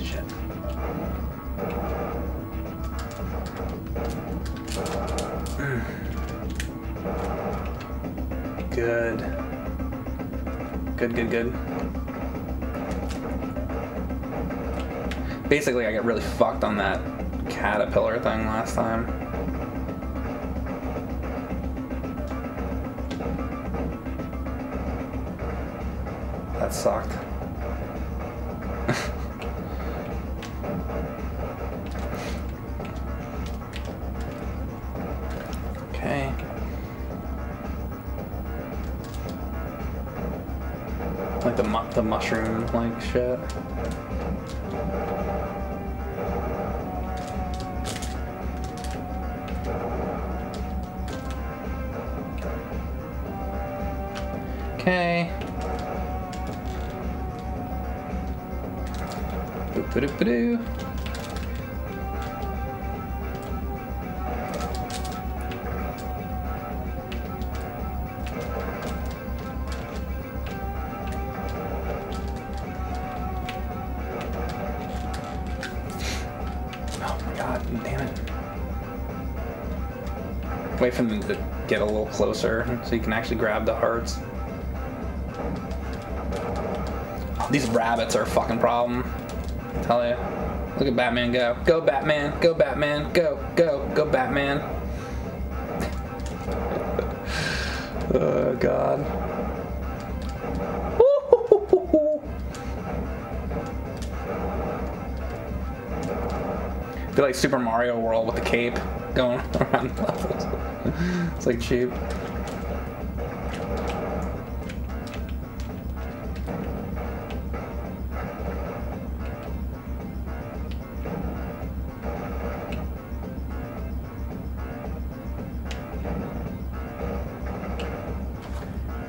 Shit. Good. Good. Basically, I got really fucked on that caterpillar thing last time. That sucked. Okay. Like the mushroom, like shit. Okay. Oh my god, damn it. Wait for them to get a little closer so you can actually grab the hearts. Oh, these rabbits are a fucking problem. Tell you. Look at Batman go. Go, Batman. Go, Batman. Go, go, go, Batman. Oh, God. I feel like Super Mario World with the cape going around levels. It's like cheap.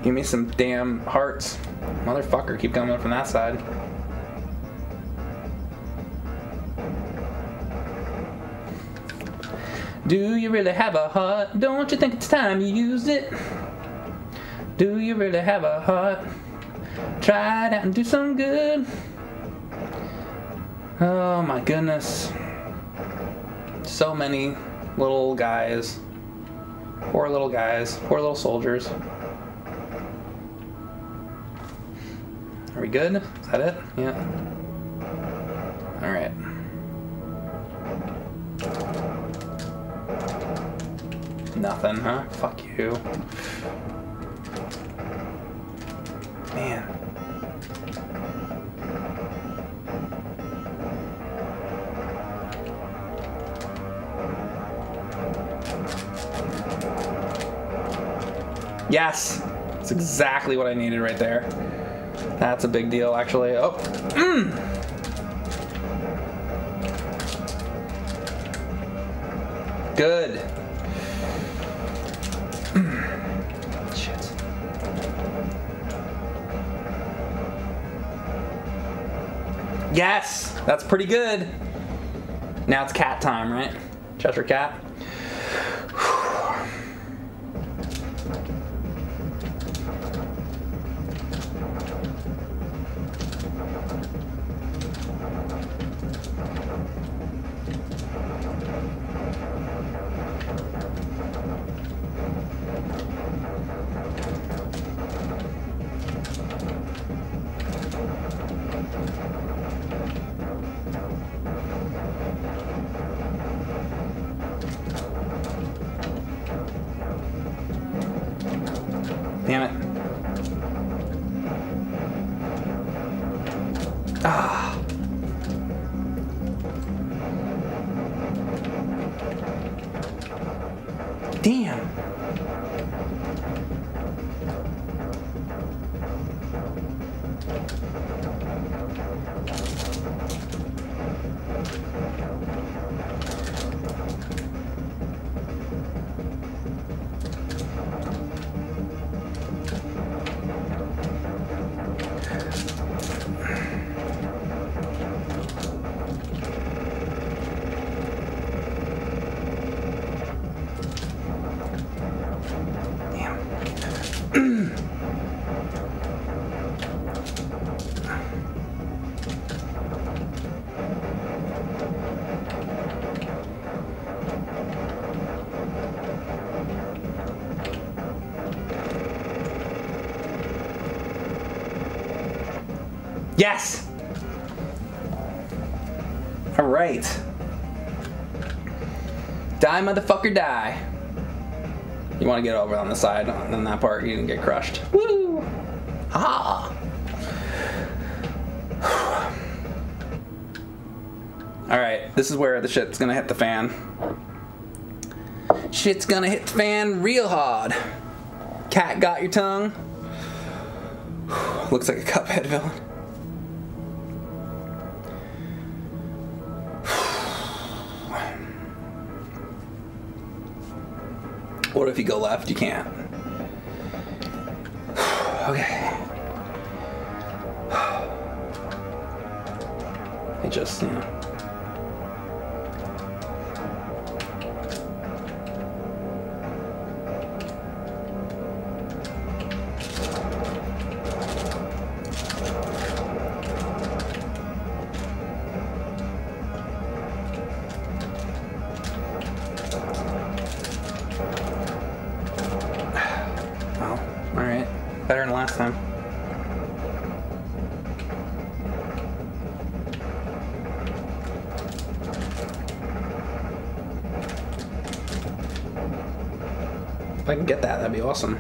Give me some damn hearts. Motherfucker, keep coming from that side. Do you really have a heart? Don't you think it's time you used it? Do you really have a heart? Try it out and do some good. Oh my goodness. So many little guys. Poor little guys. Poor little soldiers. Are we good? Is that it? Yeah. Alright. Nothing, huh? Fuck you. Man. Yes! That's exactly what I needed right there. That's a big deal, actually. Oh. Good. Shit. Yes! That's pretty good. Now it's cat time, right? Cheshire cat. Damn it. Ah. Damn. Yes! Alright. Die, motherfucker, die. You want to get over on the side, on that part, you didn't get crushed. Woo! Ha! Alright, this is where the shit's gonna hit the fan. Shit's gonna hit the fan real hard. Cat got your tongue. Looks like a Cuphead villain. Or if you go left, you can't. Okay. It just, you know. If I can get that, that'd be awesome.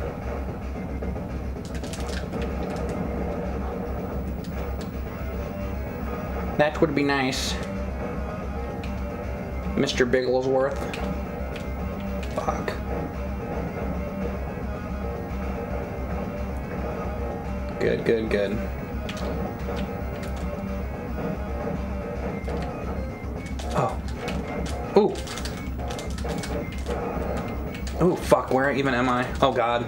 That would be nice. Mr. Bigglesworth. Fuck. Good, good, good. Oh. Ooh. Oh fuck, where even am I? Oh god.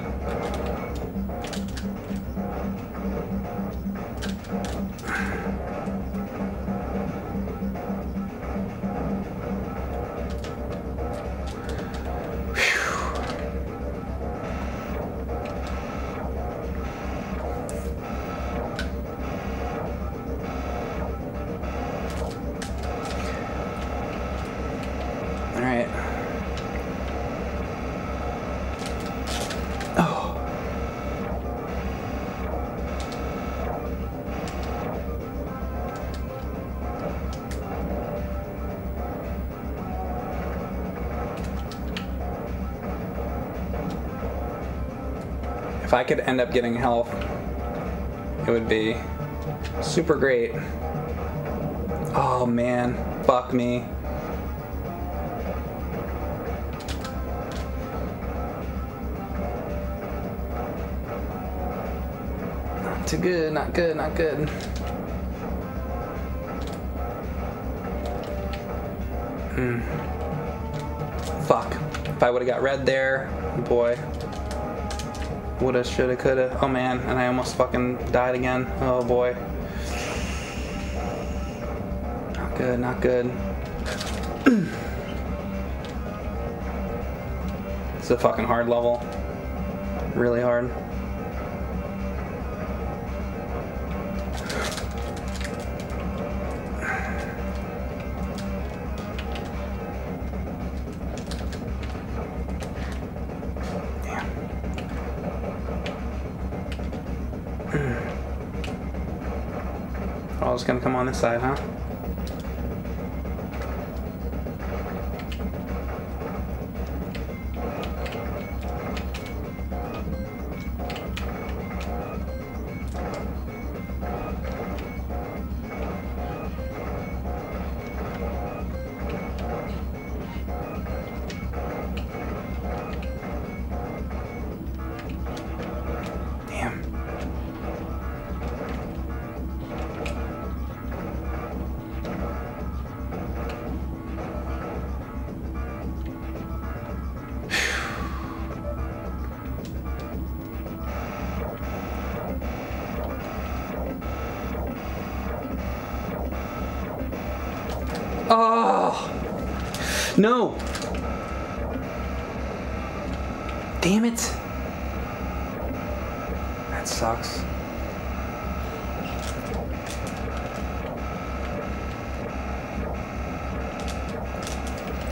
If I could end up getting health, it would be super great. Oh man, fuck me. Not too good, not good, not good. Fuck. If I would've got red there, boy. Woulda, shoulda, coulda. Oh man, and I almost fucking died again. Oh boy. Not good, not good. It's a fucking hard level. Really hard. Oh, it's gonna come on this side, huh? No! Damn it! That sucks.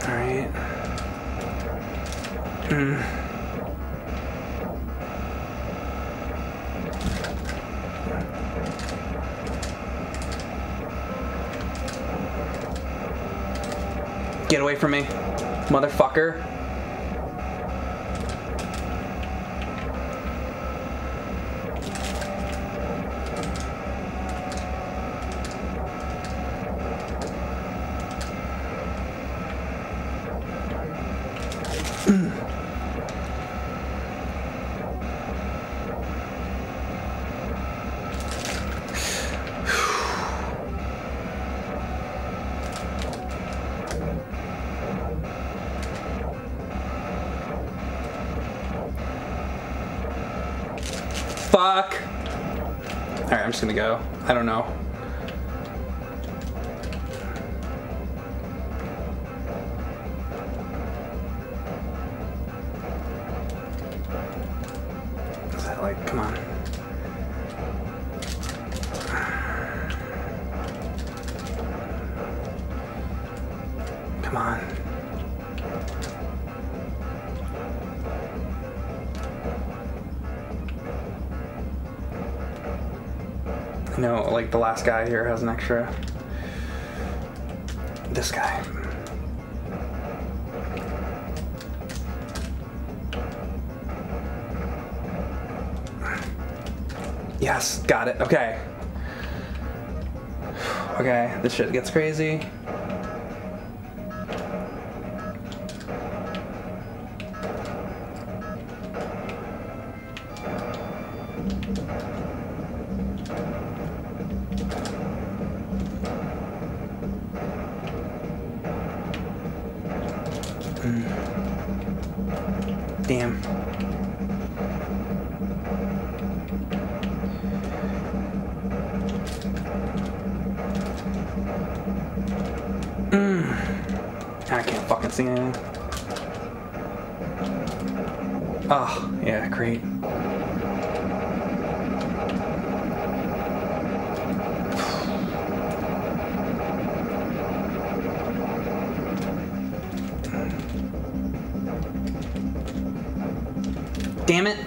Alright. Get away from me, motherfucker. Fuck. All right, I'm just gonna go. I don't know. Is that like, come on. Come on. No, like the last guy here has an extra. This guy. Yes, got it. Okay. Okay, this shit gets crazy. Damn. I can't fucking see anything. Oh, yeah, great. Damn it!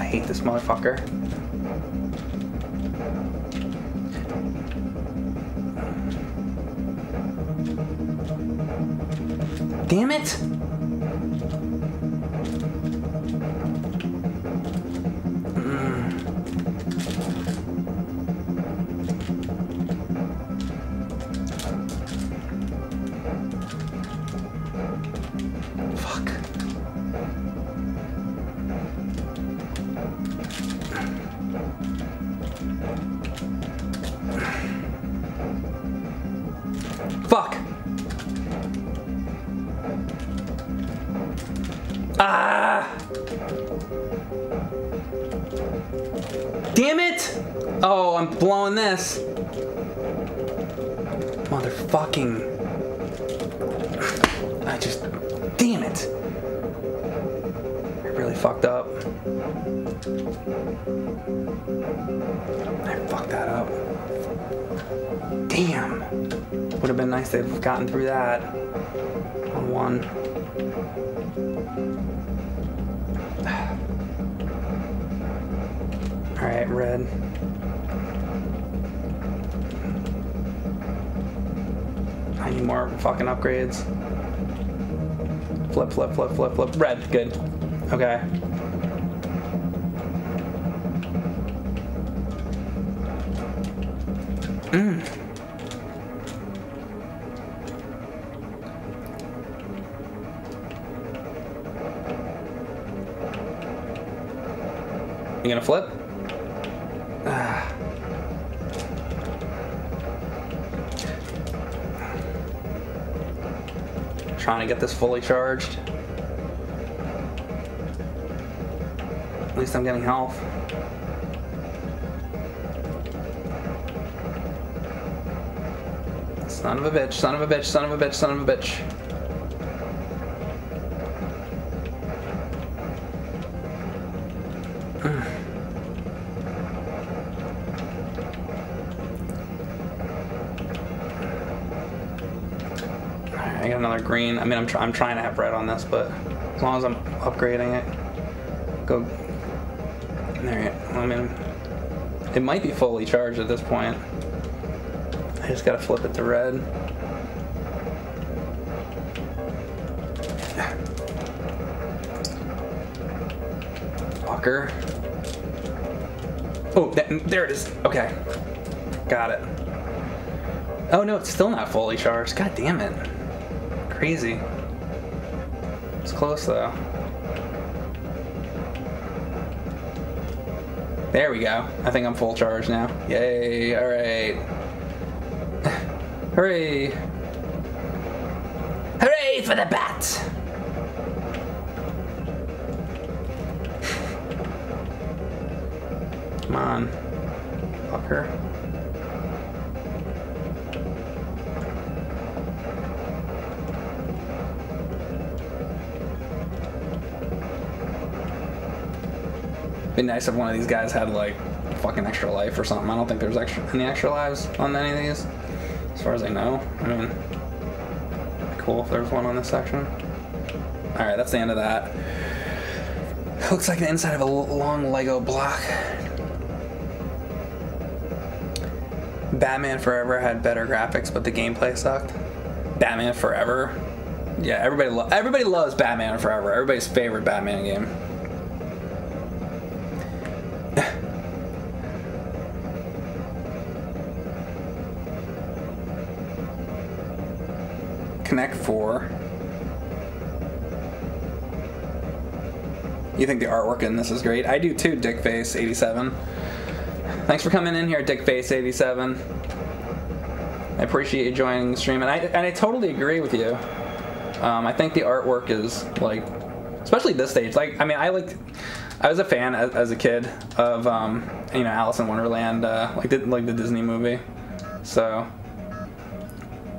I hate this motherfucker. Damn it! Ah! Damn it! Oh, I'm blowing this. Motherfucking. I just. Damn it! I really fucked up. I fucked that up. Damn! Would have been nice to have gotten through that on one. Alright, red. I need more fucking upgrades. Flip, flip, flip, flip, flip. Red, good. Okay. You gonna flip? Trying to get this fully charged. At least I'm getting health. Son of a bitch, son of a bitch, son of a bitch, son of a bitch. I got another green. I mean, I'm trying to have red on this, but as long as I'm upgrading it, go. There, I mean, it might be fully charged at this point. I just gotta flip it to red. Fucker. Oh, there it is. Okay, got it. Oh no, it's still not fully charged. God damn it. Crazy. It's close though. There we go. I think I'm full charge now. Yay, all right. Hooray. Hooray for the bat. Come on, fucker. It'd be nice if one of these guys had like fucking extra life or something. I don't think there's any extra lives on any of these, as far as I know. I mean, it'd be cool if there's one on this section. All right, that's the end of that. It looks like the inside of a long Lego block. Batman Forever had better graphics, but the gameplay sucked. Batman Forever, yeah, everybody loves Batman Forever. Everybody's favorite Batman game. Connect 4. You think the artwork in this is great? I do too, Dickface87. Thanks for coming in here, Dickface87. I appreciate you joining the stream, and I totally agree with you. I think the artwork is like, especially this stage. Like, I mean, I was a fan as a kid of you know, Alice in Wonderland, like the Disney movie. So,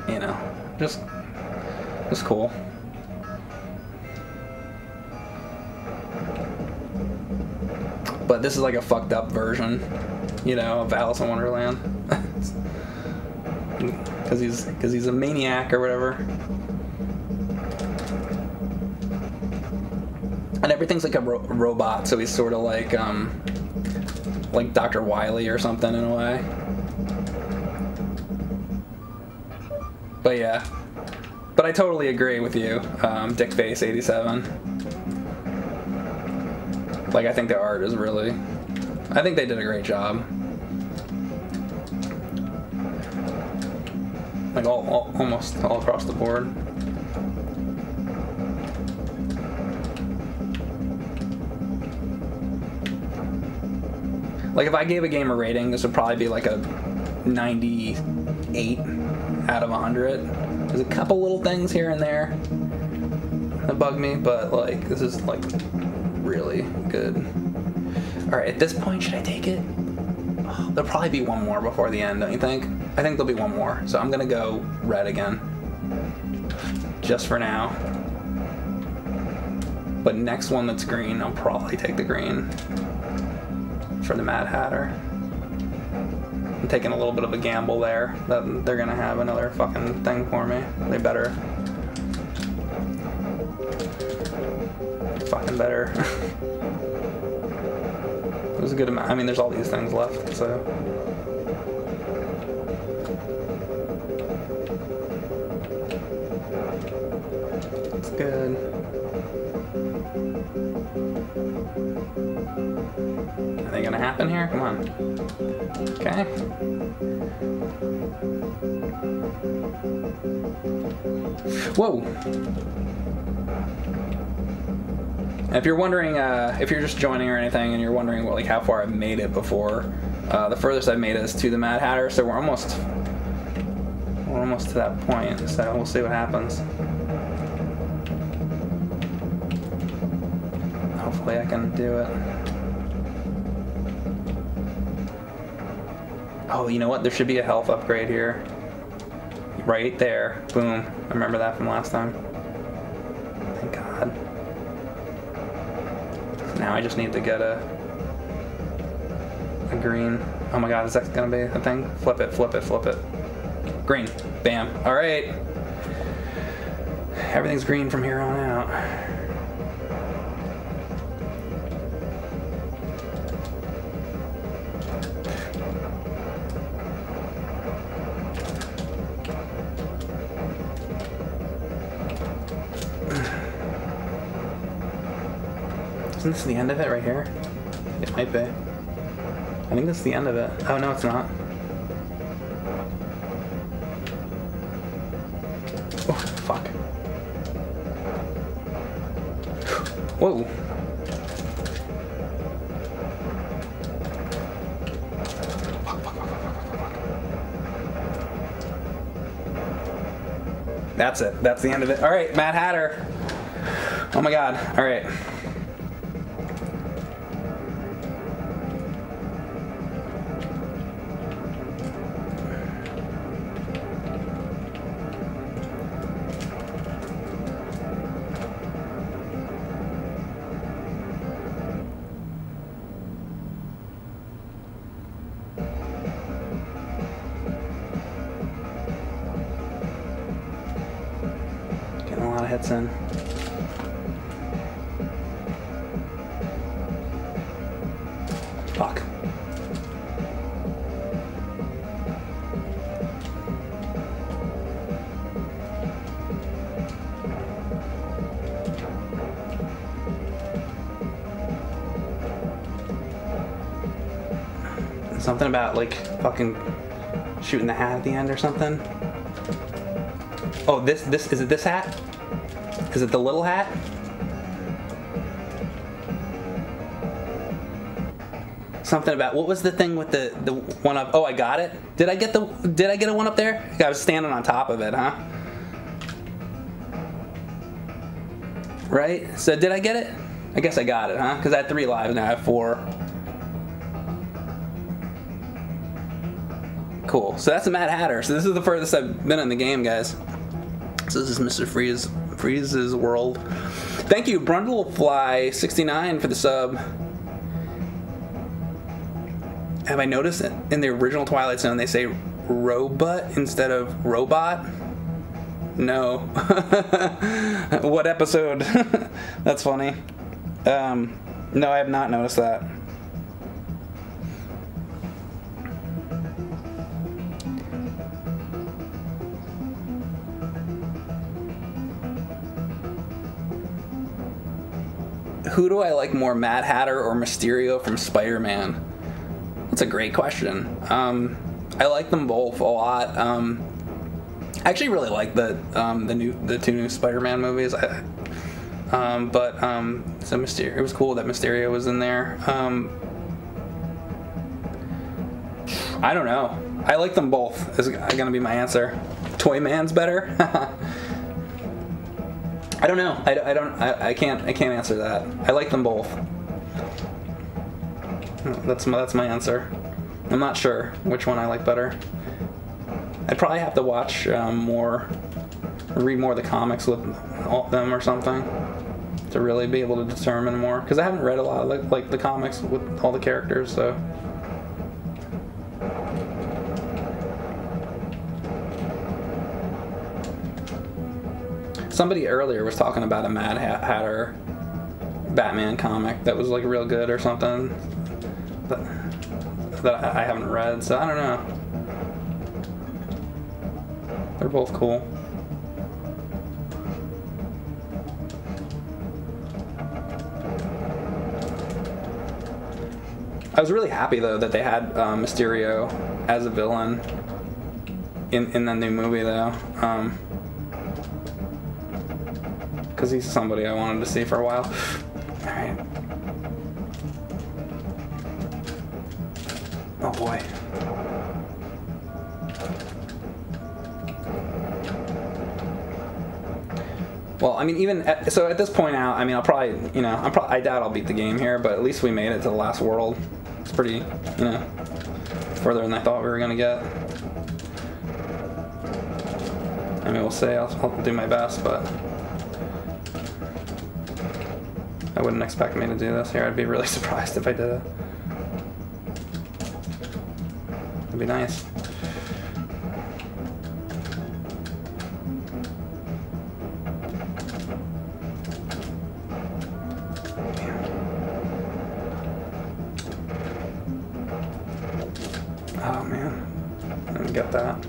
you know. Just cool. But this is like a fucked up version, you know, of Alice in Wonderland. Cause he's a maniac or whatever. And everything's like a robot, so he's sort of like Dr. Wily or something in a way. But yeah, but I totally agree with you, Dickface87. Like, I think the art is really, I think they did a great job. Like almost all across the board. Like if I gave a game a rating, this would probably be like a 98. Out of 100. There's a couple little things here and there that bug me, but like this is like really good. All right, at this point, should I take it? Oh, there'll probably be one more before the end, don't you think? I think there'll be one more, so I'm gonna go red again, just for now. But next one that's green, I'll probably take the green for the Mad Hatter. I'm taking a little bit of a gamble there that they're gonna have another fucking thing for me. They better. Fucking better. There's a good amount. I mean, there's all these things left, so. It's good. Are they gonna happen here? Come on. Okay. Whoa. If you're wondering, if you're just joining or anything, and you're wondering what, like how far I've made it before, the furthest I've made it is to the Mad Hatter. So we're almost to that point. So we'll see what happens. Hopefully, I can do it. Oh, you know what? There should be a health upgrade here. Right there. Boom. I remember that from last time. Thank God. Now I just need to get a the green. Oh my god, is that gonna be a thing? Flip it, flip it, flip it. Green. Bam. Alright. Everything's green from here on out. Isn't this the end of it right here? It might be. I think that's the end of it. Oh no, it's not. Oh, fuck. Whoa. Fuck, fuck, fuck, fuck, fuck, fuck. That's it. That's the end of it. All right, Mad Hatter. Oh my god. All right. Something about like fucking shooting the hat at the end or something. Oh, this is it. This hat? Is it the little hat? Something about what was the thing with the one up? Oh, I got it. Did I get a one up there? I was standing on top of it, huh? Right. So did I get it? I guess I got it, huh? Because I had 3 lives now. I have 4. Cool. So that's the Mad Hatter. So this is the furthest I've been in the game, guys. So this is Mr. Freeze's world. Thank you, Brundlefly69, for the sub. Have I noticed it? In the original Twilight Zone, they say robot instead of robot? No. What episode? That's funny. No, I have not noticed that. Who do I like more, Mad Hatter or Mysterio from Spider-Man? That's a great question. I like them both a lot. I actually really like the two new Spider-Man movies. So Mysterio, it was cool that Mysterio was in there. I don't know. I like them both. Is gonna be my answer. Toyman's better. I don't know. I can't answer that. I like them both. That's my answer. I'm not sure which one I like better. I'd probably have to watch read more of the comics with all of them or something to really be able to determine more, because I haven't read a lot of like the comics with all the characters, so. Somebody earlier was talking about a Mad Hatter Batman comic that was like real good or something that I haven't read, so I don't know. They're both cool. I was really happy though that they had Mysterio as a villain in the new movie though. Because he's somebody I wanted to see for a while. Alright. Oh boy. Well, I mean, so at this point out, I mean, I'll probably, you know, I doubt I'll beat the game here, but at least we made it to the last world. It's pretty, you know, further than I thought we were going to get. I mean, we'll see. I'll do my best, but I wouldn't expect me to do this here. I'd be really surprised if I did it. That'd be nice. Oh man, I didn't get that.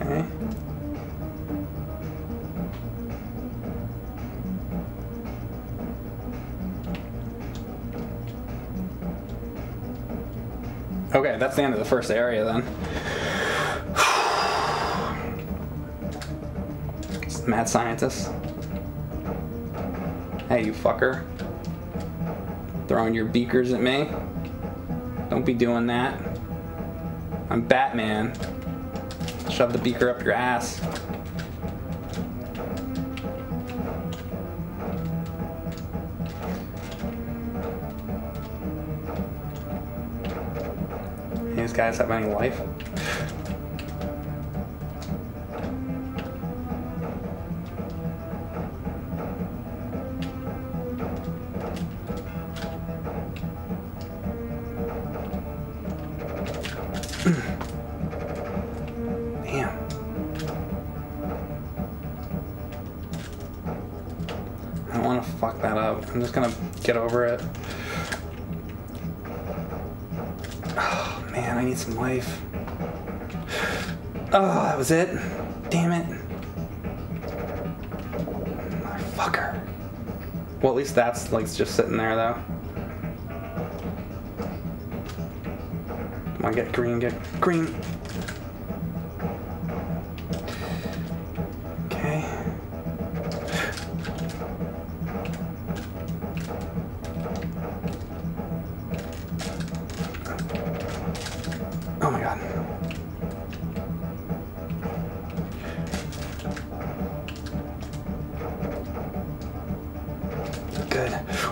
Okay. Okay, that's the end of the first area then. It's mad scientist. Hey, you fucker. Throwing your beakers at me. Don't be doing that. I'm Batman. Shove the beaker up your ass. These guys have any life? I'm just gonna get over it. Oh man, I need some life. Oh, that was it. Damn it. Motherfucker. Well, at least that's like just sitting there though. Come on, get green, get green.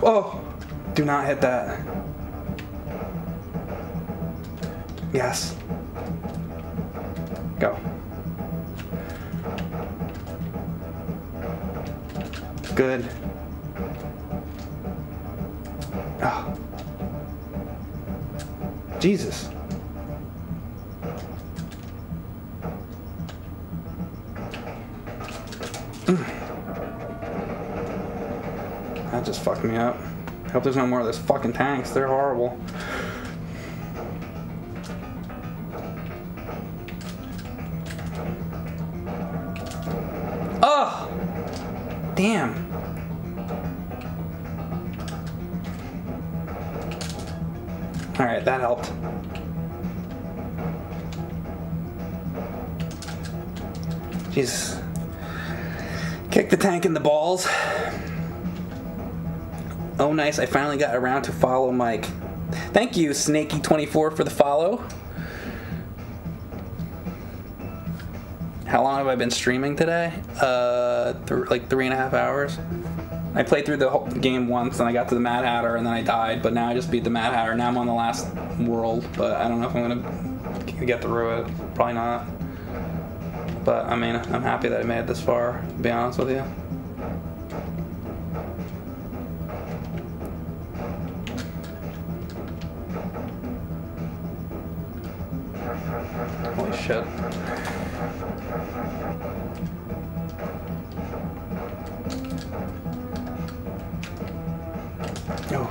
Oh, do not hit that. Yes. Go. Good. Oh. Jesus. That just fucked me up. I hope there's no more of those fucking tanks. They're horrible. Oh! Damn. Alright, that helped. Jesus. Kick the tank in the balls. Oh nice, I finally got around to follow Mike. Thank you, Snakey24, for the follow. How long have I been streaming today? Like 3.5 hours. I played through the whole game once and I got to the Mad Hatter and then I died, but now I just beat the Mad Hatter. Now I'm on the last world, but I don't know if I'm gonna get through it. Probably not. But I mean, I'm happy that I made it this far, to be honest with you. Holy shit. Oh.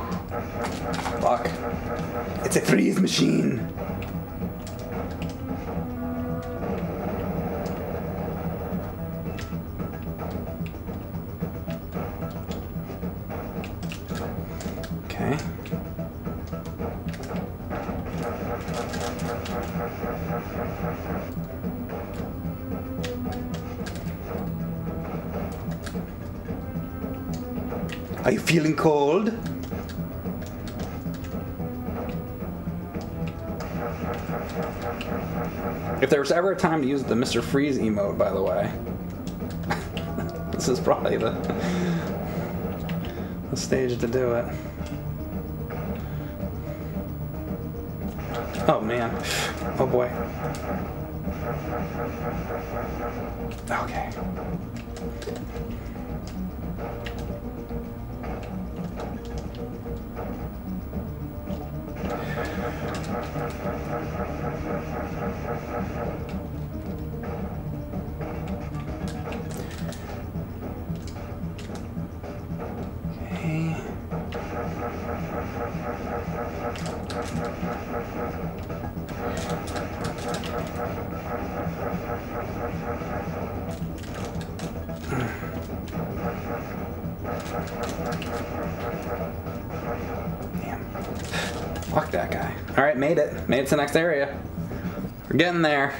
Fuck. It's a freeze machine. Okay. Are you feeling cold? If there was ever a time to use the Mr. Freeze emote, by the way, this is probably the stage to do it. Oh man. Oh boy. Okay. Okay. Damn. Fuck that guy. Alright, made it. Made it to the next area. We're getting there.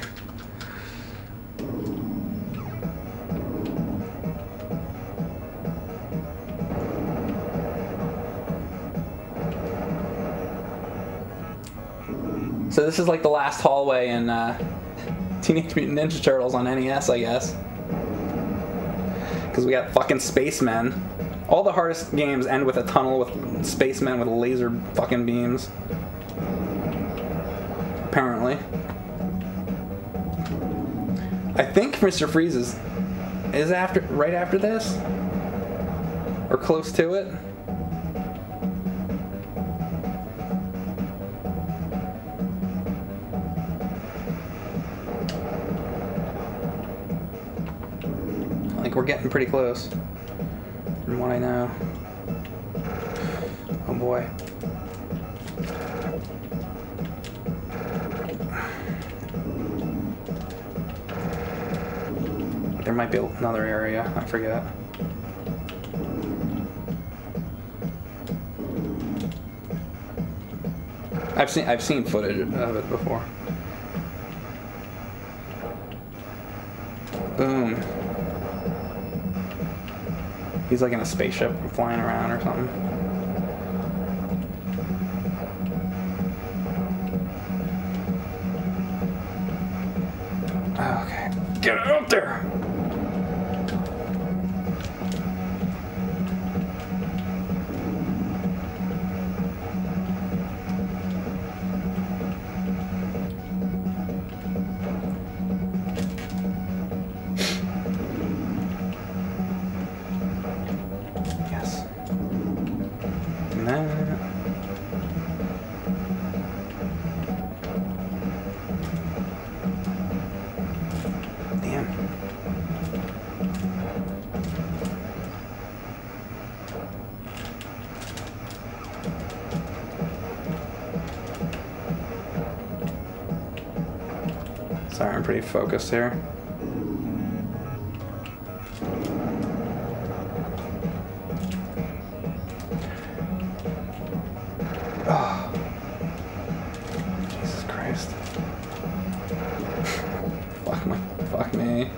So this is like the last hallway in Teenage Mutant Ninja Turtles on NES, I guess. Because we got fucking spacemen. All the hardest games end with a tunnel with spacemen with laser fucking beams. Apparently. I think Mr. Freeze is after, right after this? Or close to it? We're getting pretty close, from what I know. Oh boy. There might be another area, I forget. I've seen footage of it before. Boom. He's like in a spaceship flying around or something. Okay. Get out there! Pretty focused here. Oh. Jesus Christ. Fuck me.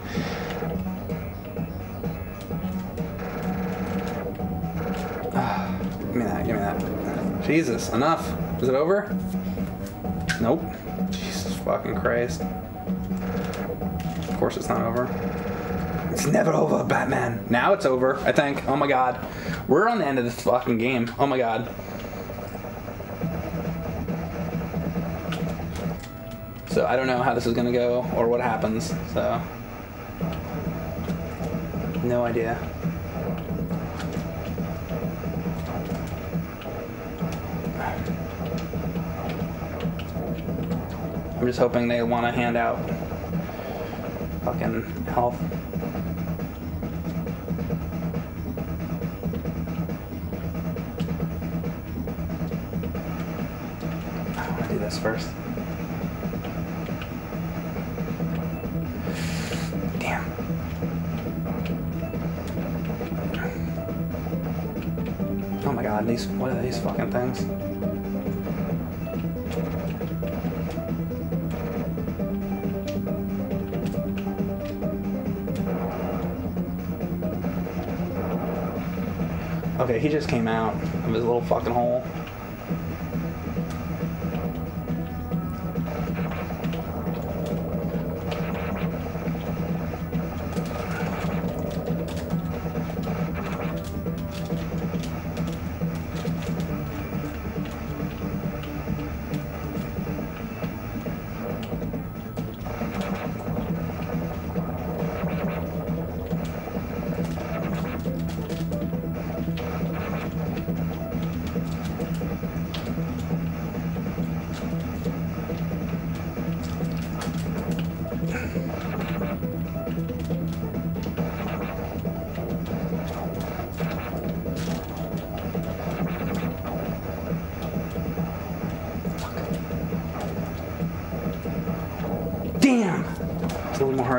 Oh. Give me that. Jesus, enough. Is it over? Nope. Jesus fucking Christ. Of course it's not over. It's never over, Batman. Now it's over, I think. Oh my god. We're on the end of this fucking game. Oh my god. So I don't know how this is gonna go or what happens, so. No idea. I'm just hoping they wanna hand out fucking health. I want to do this first. Damn. Oh my god, these, what are these fucking things? Okay, he just came out of his little fucking hole.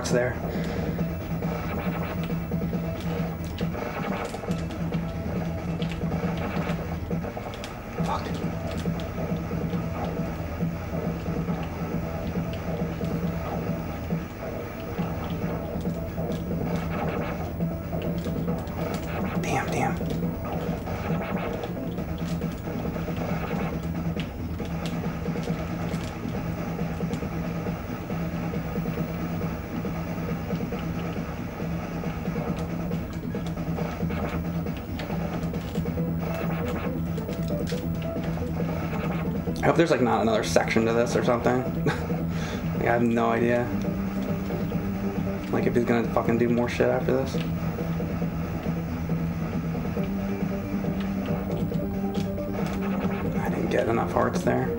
parts there. I hope there's like not another section to this or something. Like, I have no idea. Like if he's gonna fucking do more shit after this. I didn't get enough hearts there.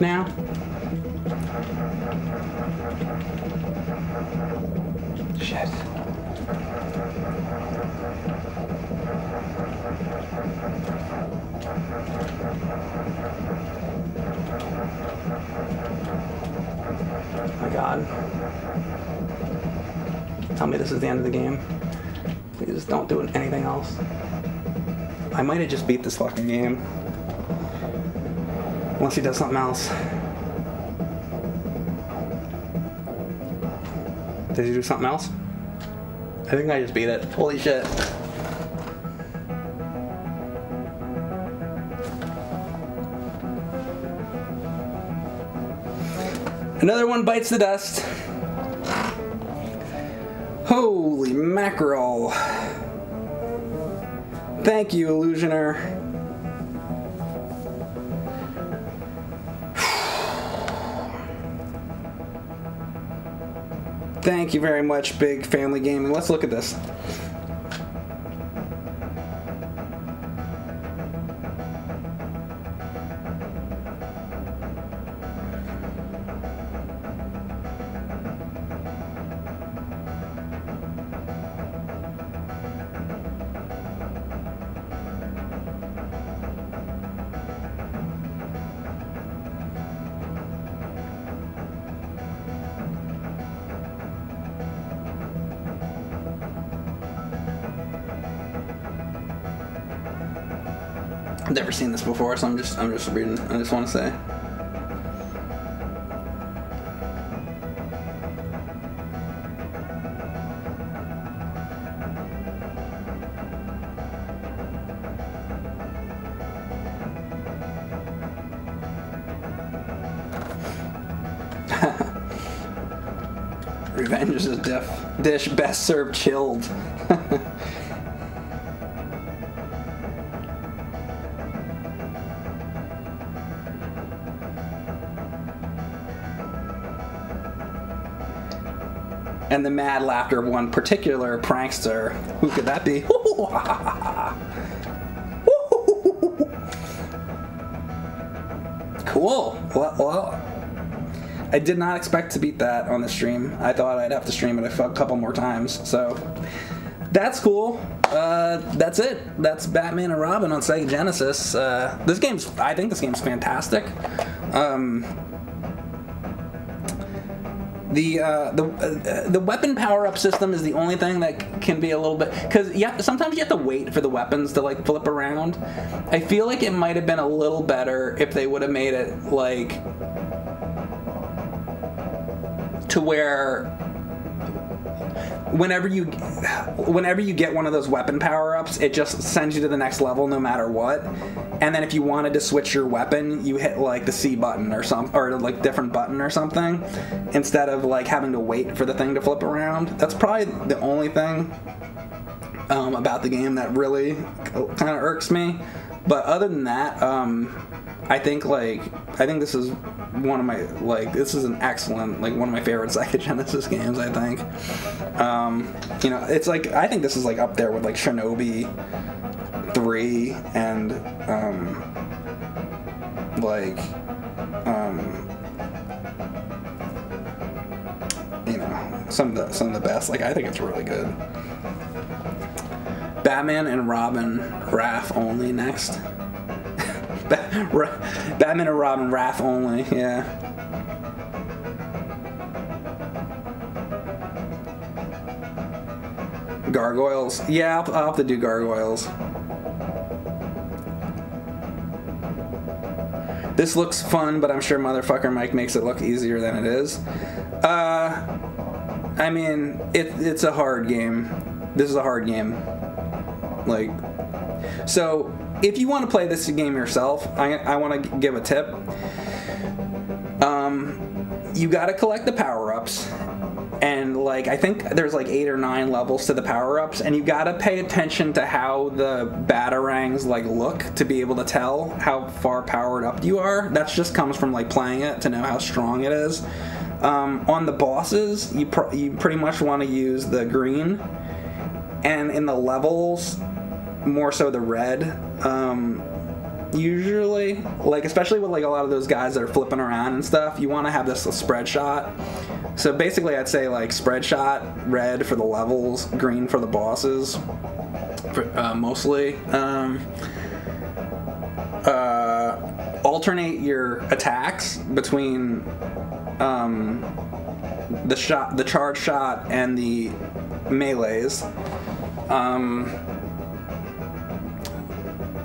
Now. Shit. Oh my God. Tell me this is the end of the game. Please don't do anything else. I might have just beat this fucking game. Unless he does something else. Did he do something else? I think I just beat it. Holy shit. Another one bites the dust. Holy mackerel. Thank you, Illusioner. Thank you very much, Big Family Gaming. Let's look at this. Seen this before, so I'm just reading. I just want to say revenge is a dish best served chilled. And the mad laughter of one particular prankster. Who could that be? Cool. Well, I did not expect to beat that on the stream. I thought I'd have to stream it a couple more times. So that's cool. That's it. That's Batman and Robin on Sega Genesis. I think this game's fantastic. The weapon power-up system is the only thing that can be a little bit... Because sometimes you have to wait for the weapons to, like, flip around. I feel like it might have been a little better if they would have made it, like... to where... Whenever you get one of those weapon power-ups, it just sends you to the next level no matter what. And then if you wanted to switch your weapon, you hit like the C button or something, or like different button or something, instead of like having to wait for the thing to flip around. That's probably the only thing about the game that really kind of irks me. But other than that, I think this is one of my, this is an excellent, one of my favorite Sega Genesis games, I think. You know, it's I think this is up there with Shinobi 3 and you know, some of the best. I think it's really good. Batman and Robin Wrath only next. Batman and Robin Wrath only, yeah. Gargoyles. Yeah, I'll have to do Gargoyles. This looks fun, but I'm sure Motherfucker Mike makes it look easier than it is. I mean, it's a hard game. This is a hard game. So if you want to play this game yourself, I want to give a tip. You got to collect the power-ups, and I think there's 8 or 9 levels to the power-ups, and you got to pay attention to how the batarangs look to be able to tell how far powered up you are. That just comes from playing it to know how strong it is. On the bosses, you pretty much want to use the green, and in the levels, more so the red, usually. Especially with a lot of those guys that are flipping around and stuff, you want to have this spread shot. So basically I'd say spread shot, red for the levels, green for the bosses, mostly. Alternate your attacks between the charge shot and the melees.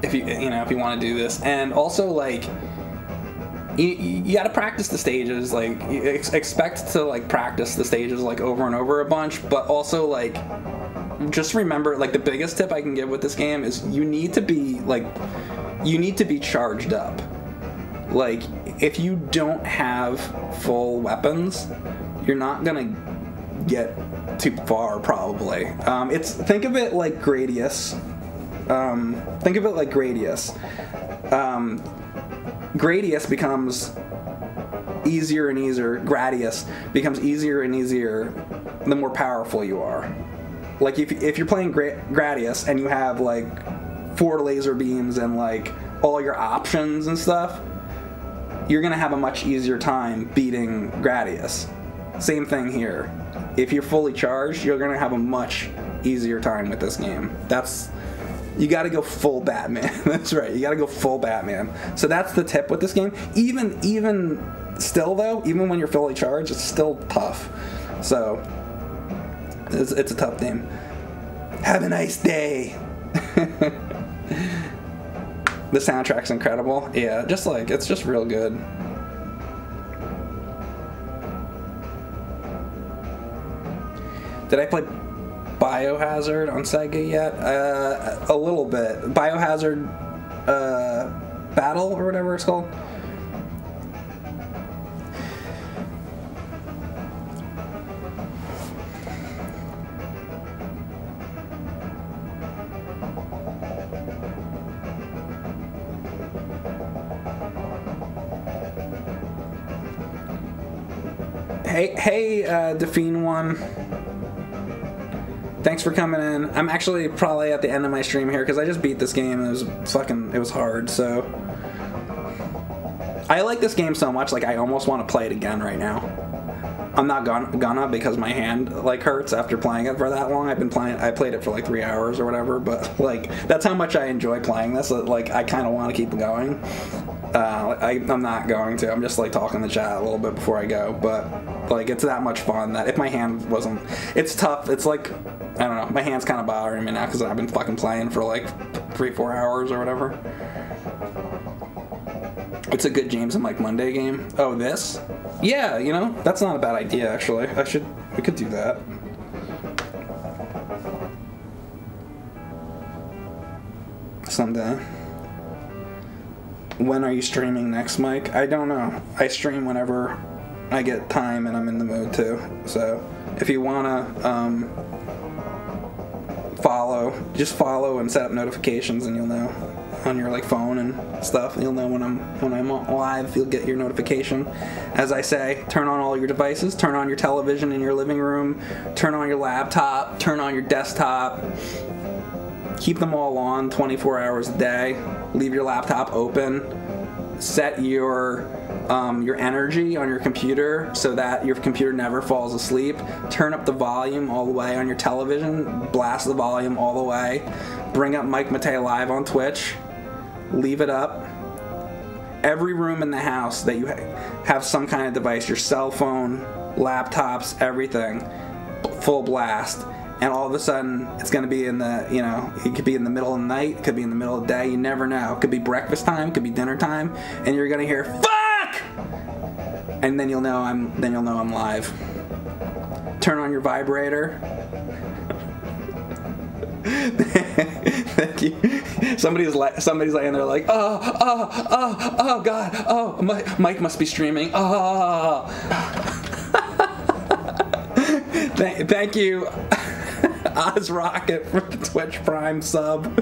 If you want to do this, and also you got to practice the stages. You expect to practice the stages over and over a bunch, but also just remember the biggest tip I can give with this game is you need to be you need to be charged up. If you don't have full weapons, you're not gonna get too far probably. Think of it like Gradius. Think of it like Gradius. Gradius becomes easier and easier. Gradius becomes easier and easier the more powerful you are. If you're playing Gradius and you have 4 laser beams and all your options and stuff, you're gonna have a much easier time beating Gradius. Same thing here. If you're fully charged, you're gonna have a much easier time with this game. You gotta go full Batman. That's right, you gotta go full Batman. So that's the tip with this game. Even when you're fully charged, it's still tough. So, it's a tough game. Have a nice day. The soundtrack's incredible. Yeah, it's just real good. Did I play Biohazard on Sega yet? A little bit. Biohazard Battle or whatever it's called. Hey, Define One. Thanks for coming in. I'm actually probably at the end of my stream here because I just beat this game and it was hard, so. I like this game so much, I almost want to play it again right now. I'm not gonna because my hand, hurts after playing it for that long. I played it for 3 hours or whatever, but, that's how much I enjoy playing this. I kind of want to keep going. I'm not going to. I'm just, talking to chat a little bit before I go, but, it's that much fun that if my hand wasn't... It's tough. It's I don't know, my hand's kind of bothering me now because I've been fucking playing for 3-4 hours or whatever. It's a good James and Mike Monday game. Oh, this? Yeah, you know, that's not a bad idea actually. We could do that. Someday. When are you streaming next, Mike? I don't know. I stream whenever I get time and I'm in the mood too. So if you wanna, follow and set up notifications and you'll know. on your like phone and stuff. You'll know when I'm live. You'll get your notification. As I say, turn on all your devices. Turn on your television in your living room. Turn on your laptop. Turn on your desktop. Keep them all on 24 hours a day. Leave your laptop open. Set your energy on your computer so that your computer never falls asleep. Turn up the volume all the way on your television. Blast the volume all the way. Bring up Mike Mattei Live on Twitch. Leave it up. Every room in the house that you have some kind of device, your cell phone, laptops, everything, full blast. And all of a sudden, it's going to be in the, you know, it could be in the middle of the night, it could be in the middle of the day, you never know. It could be breakfast time, it could be dinner time, and you're going to hear, "Fuck!" And then you'll know I'm live. Turn on your vibrator. Thank you. Somebody's laying there like, oh God, oh, Mike must be streaming. Oh. Thank you. Oz Rocket for the Twitch Prime sub.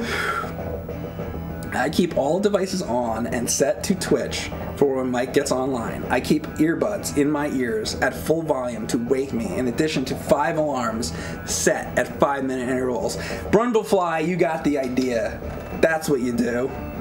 I keep all devices on and set to Twitch for when Mike gets online. I keep earbuds in my ears at full volume to wake me, in addition to 5 alarms set at 5-minute intervals. Brundlefly, you got the idea. That's what you do.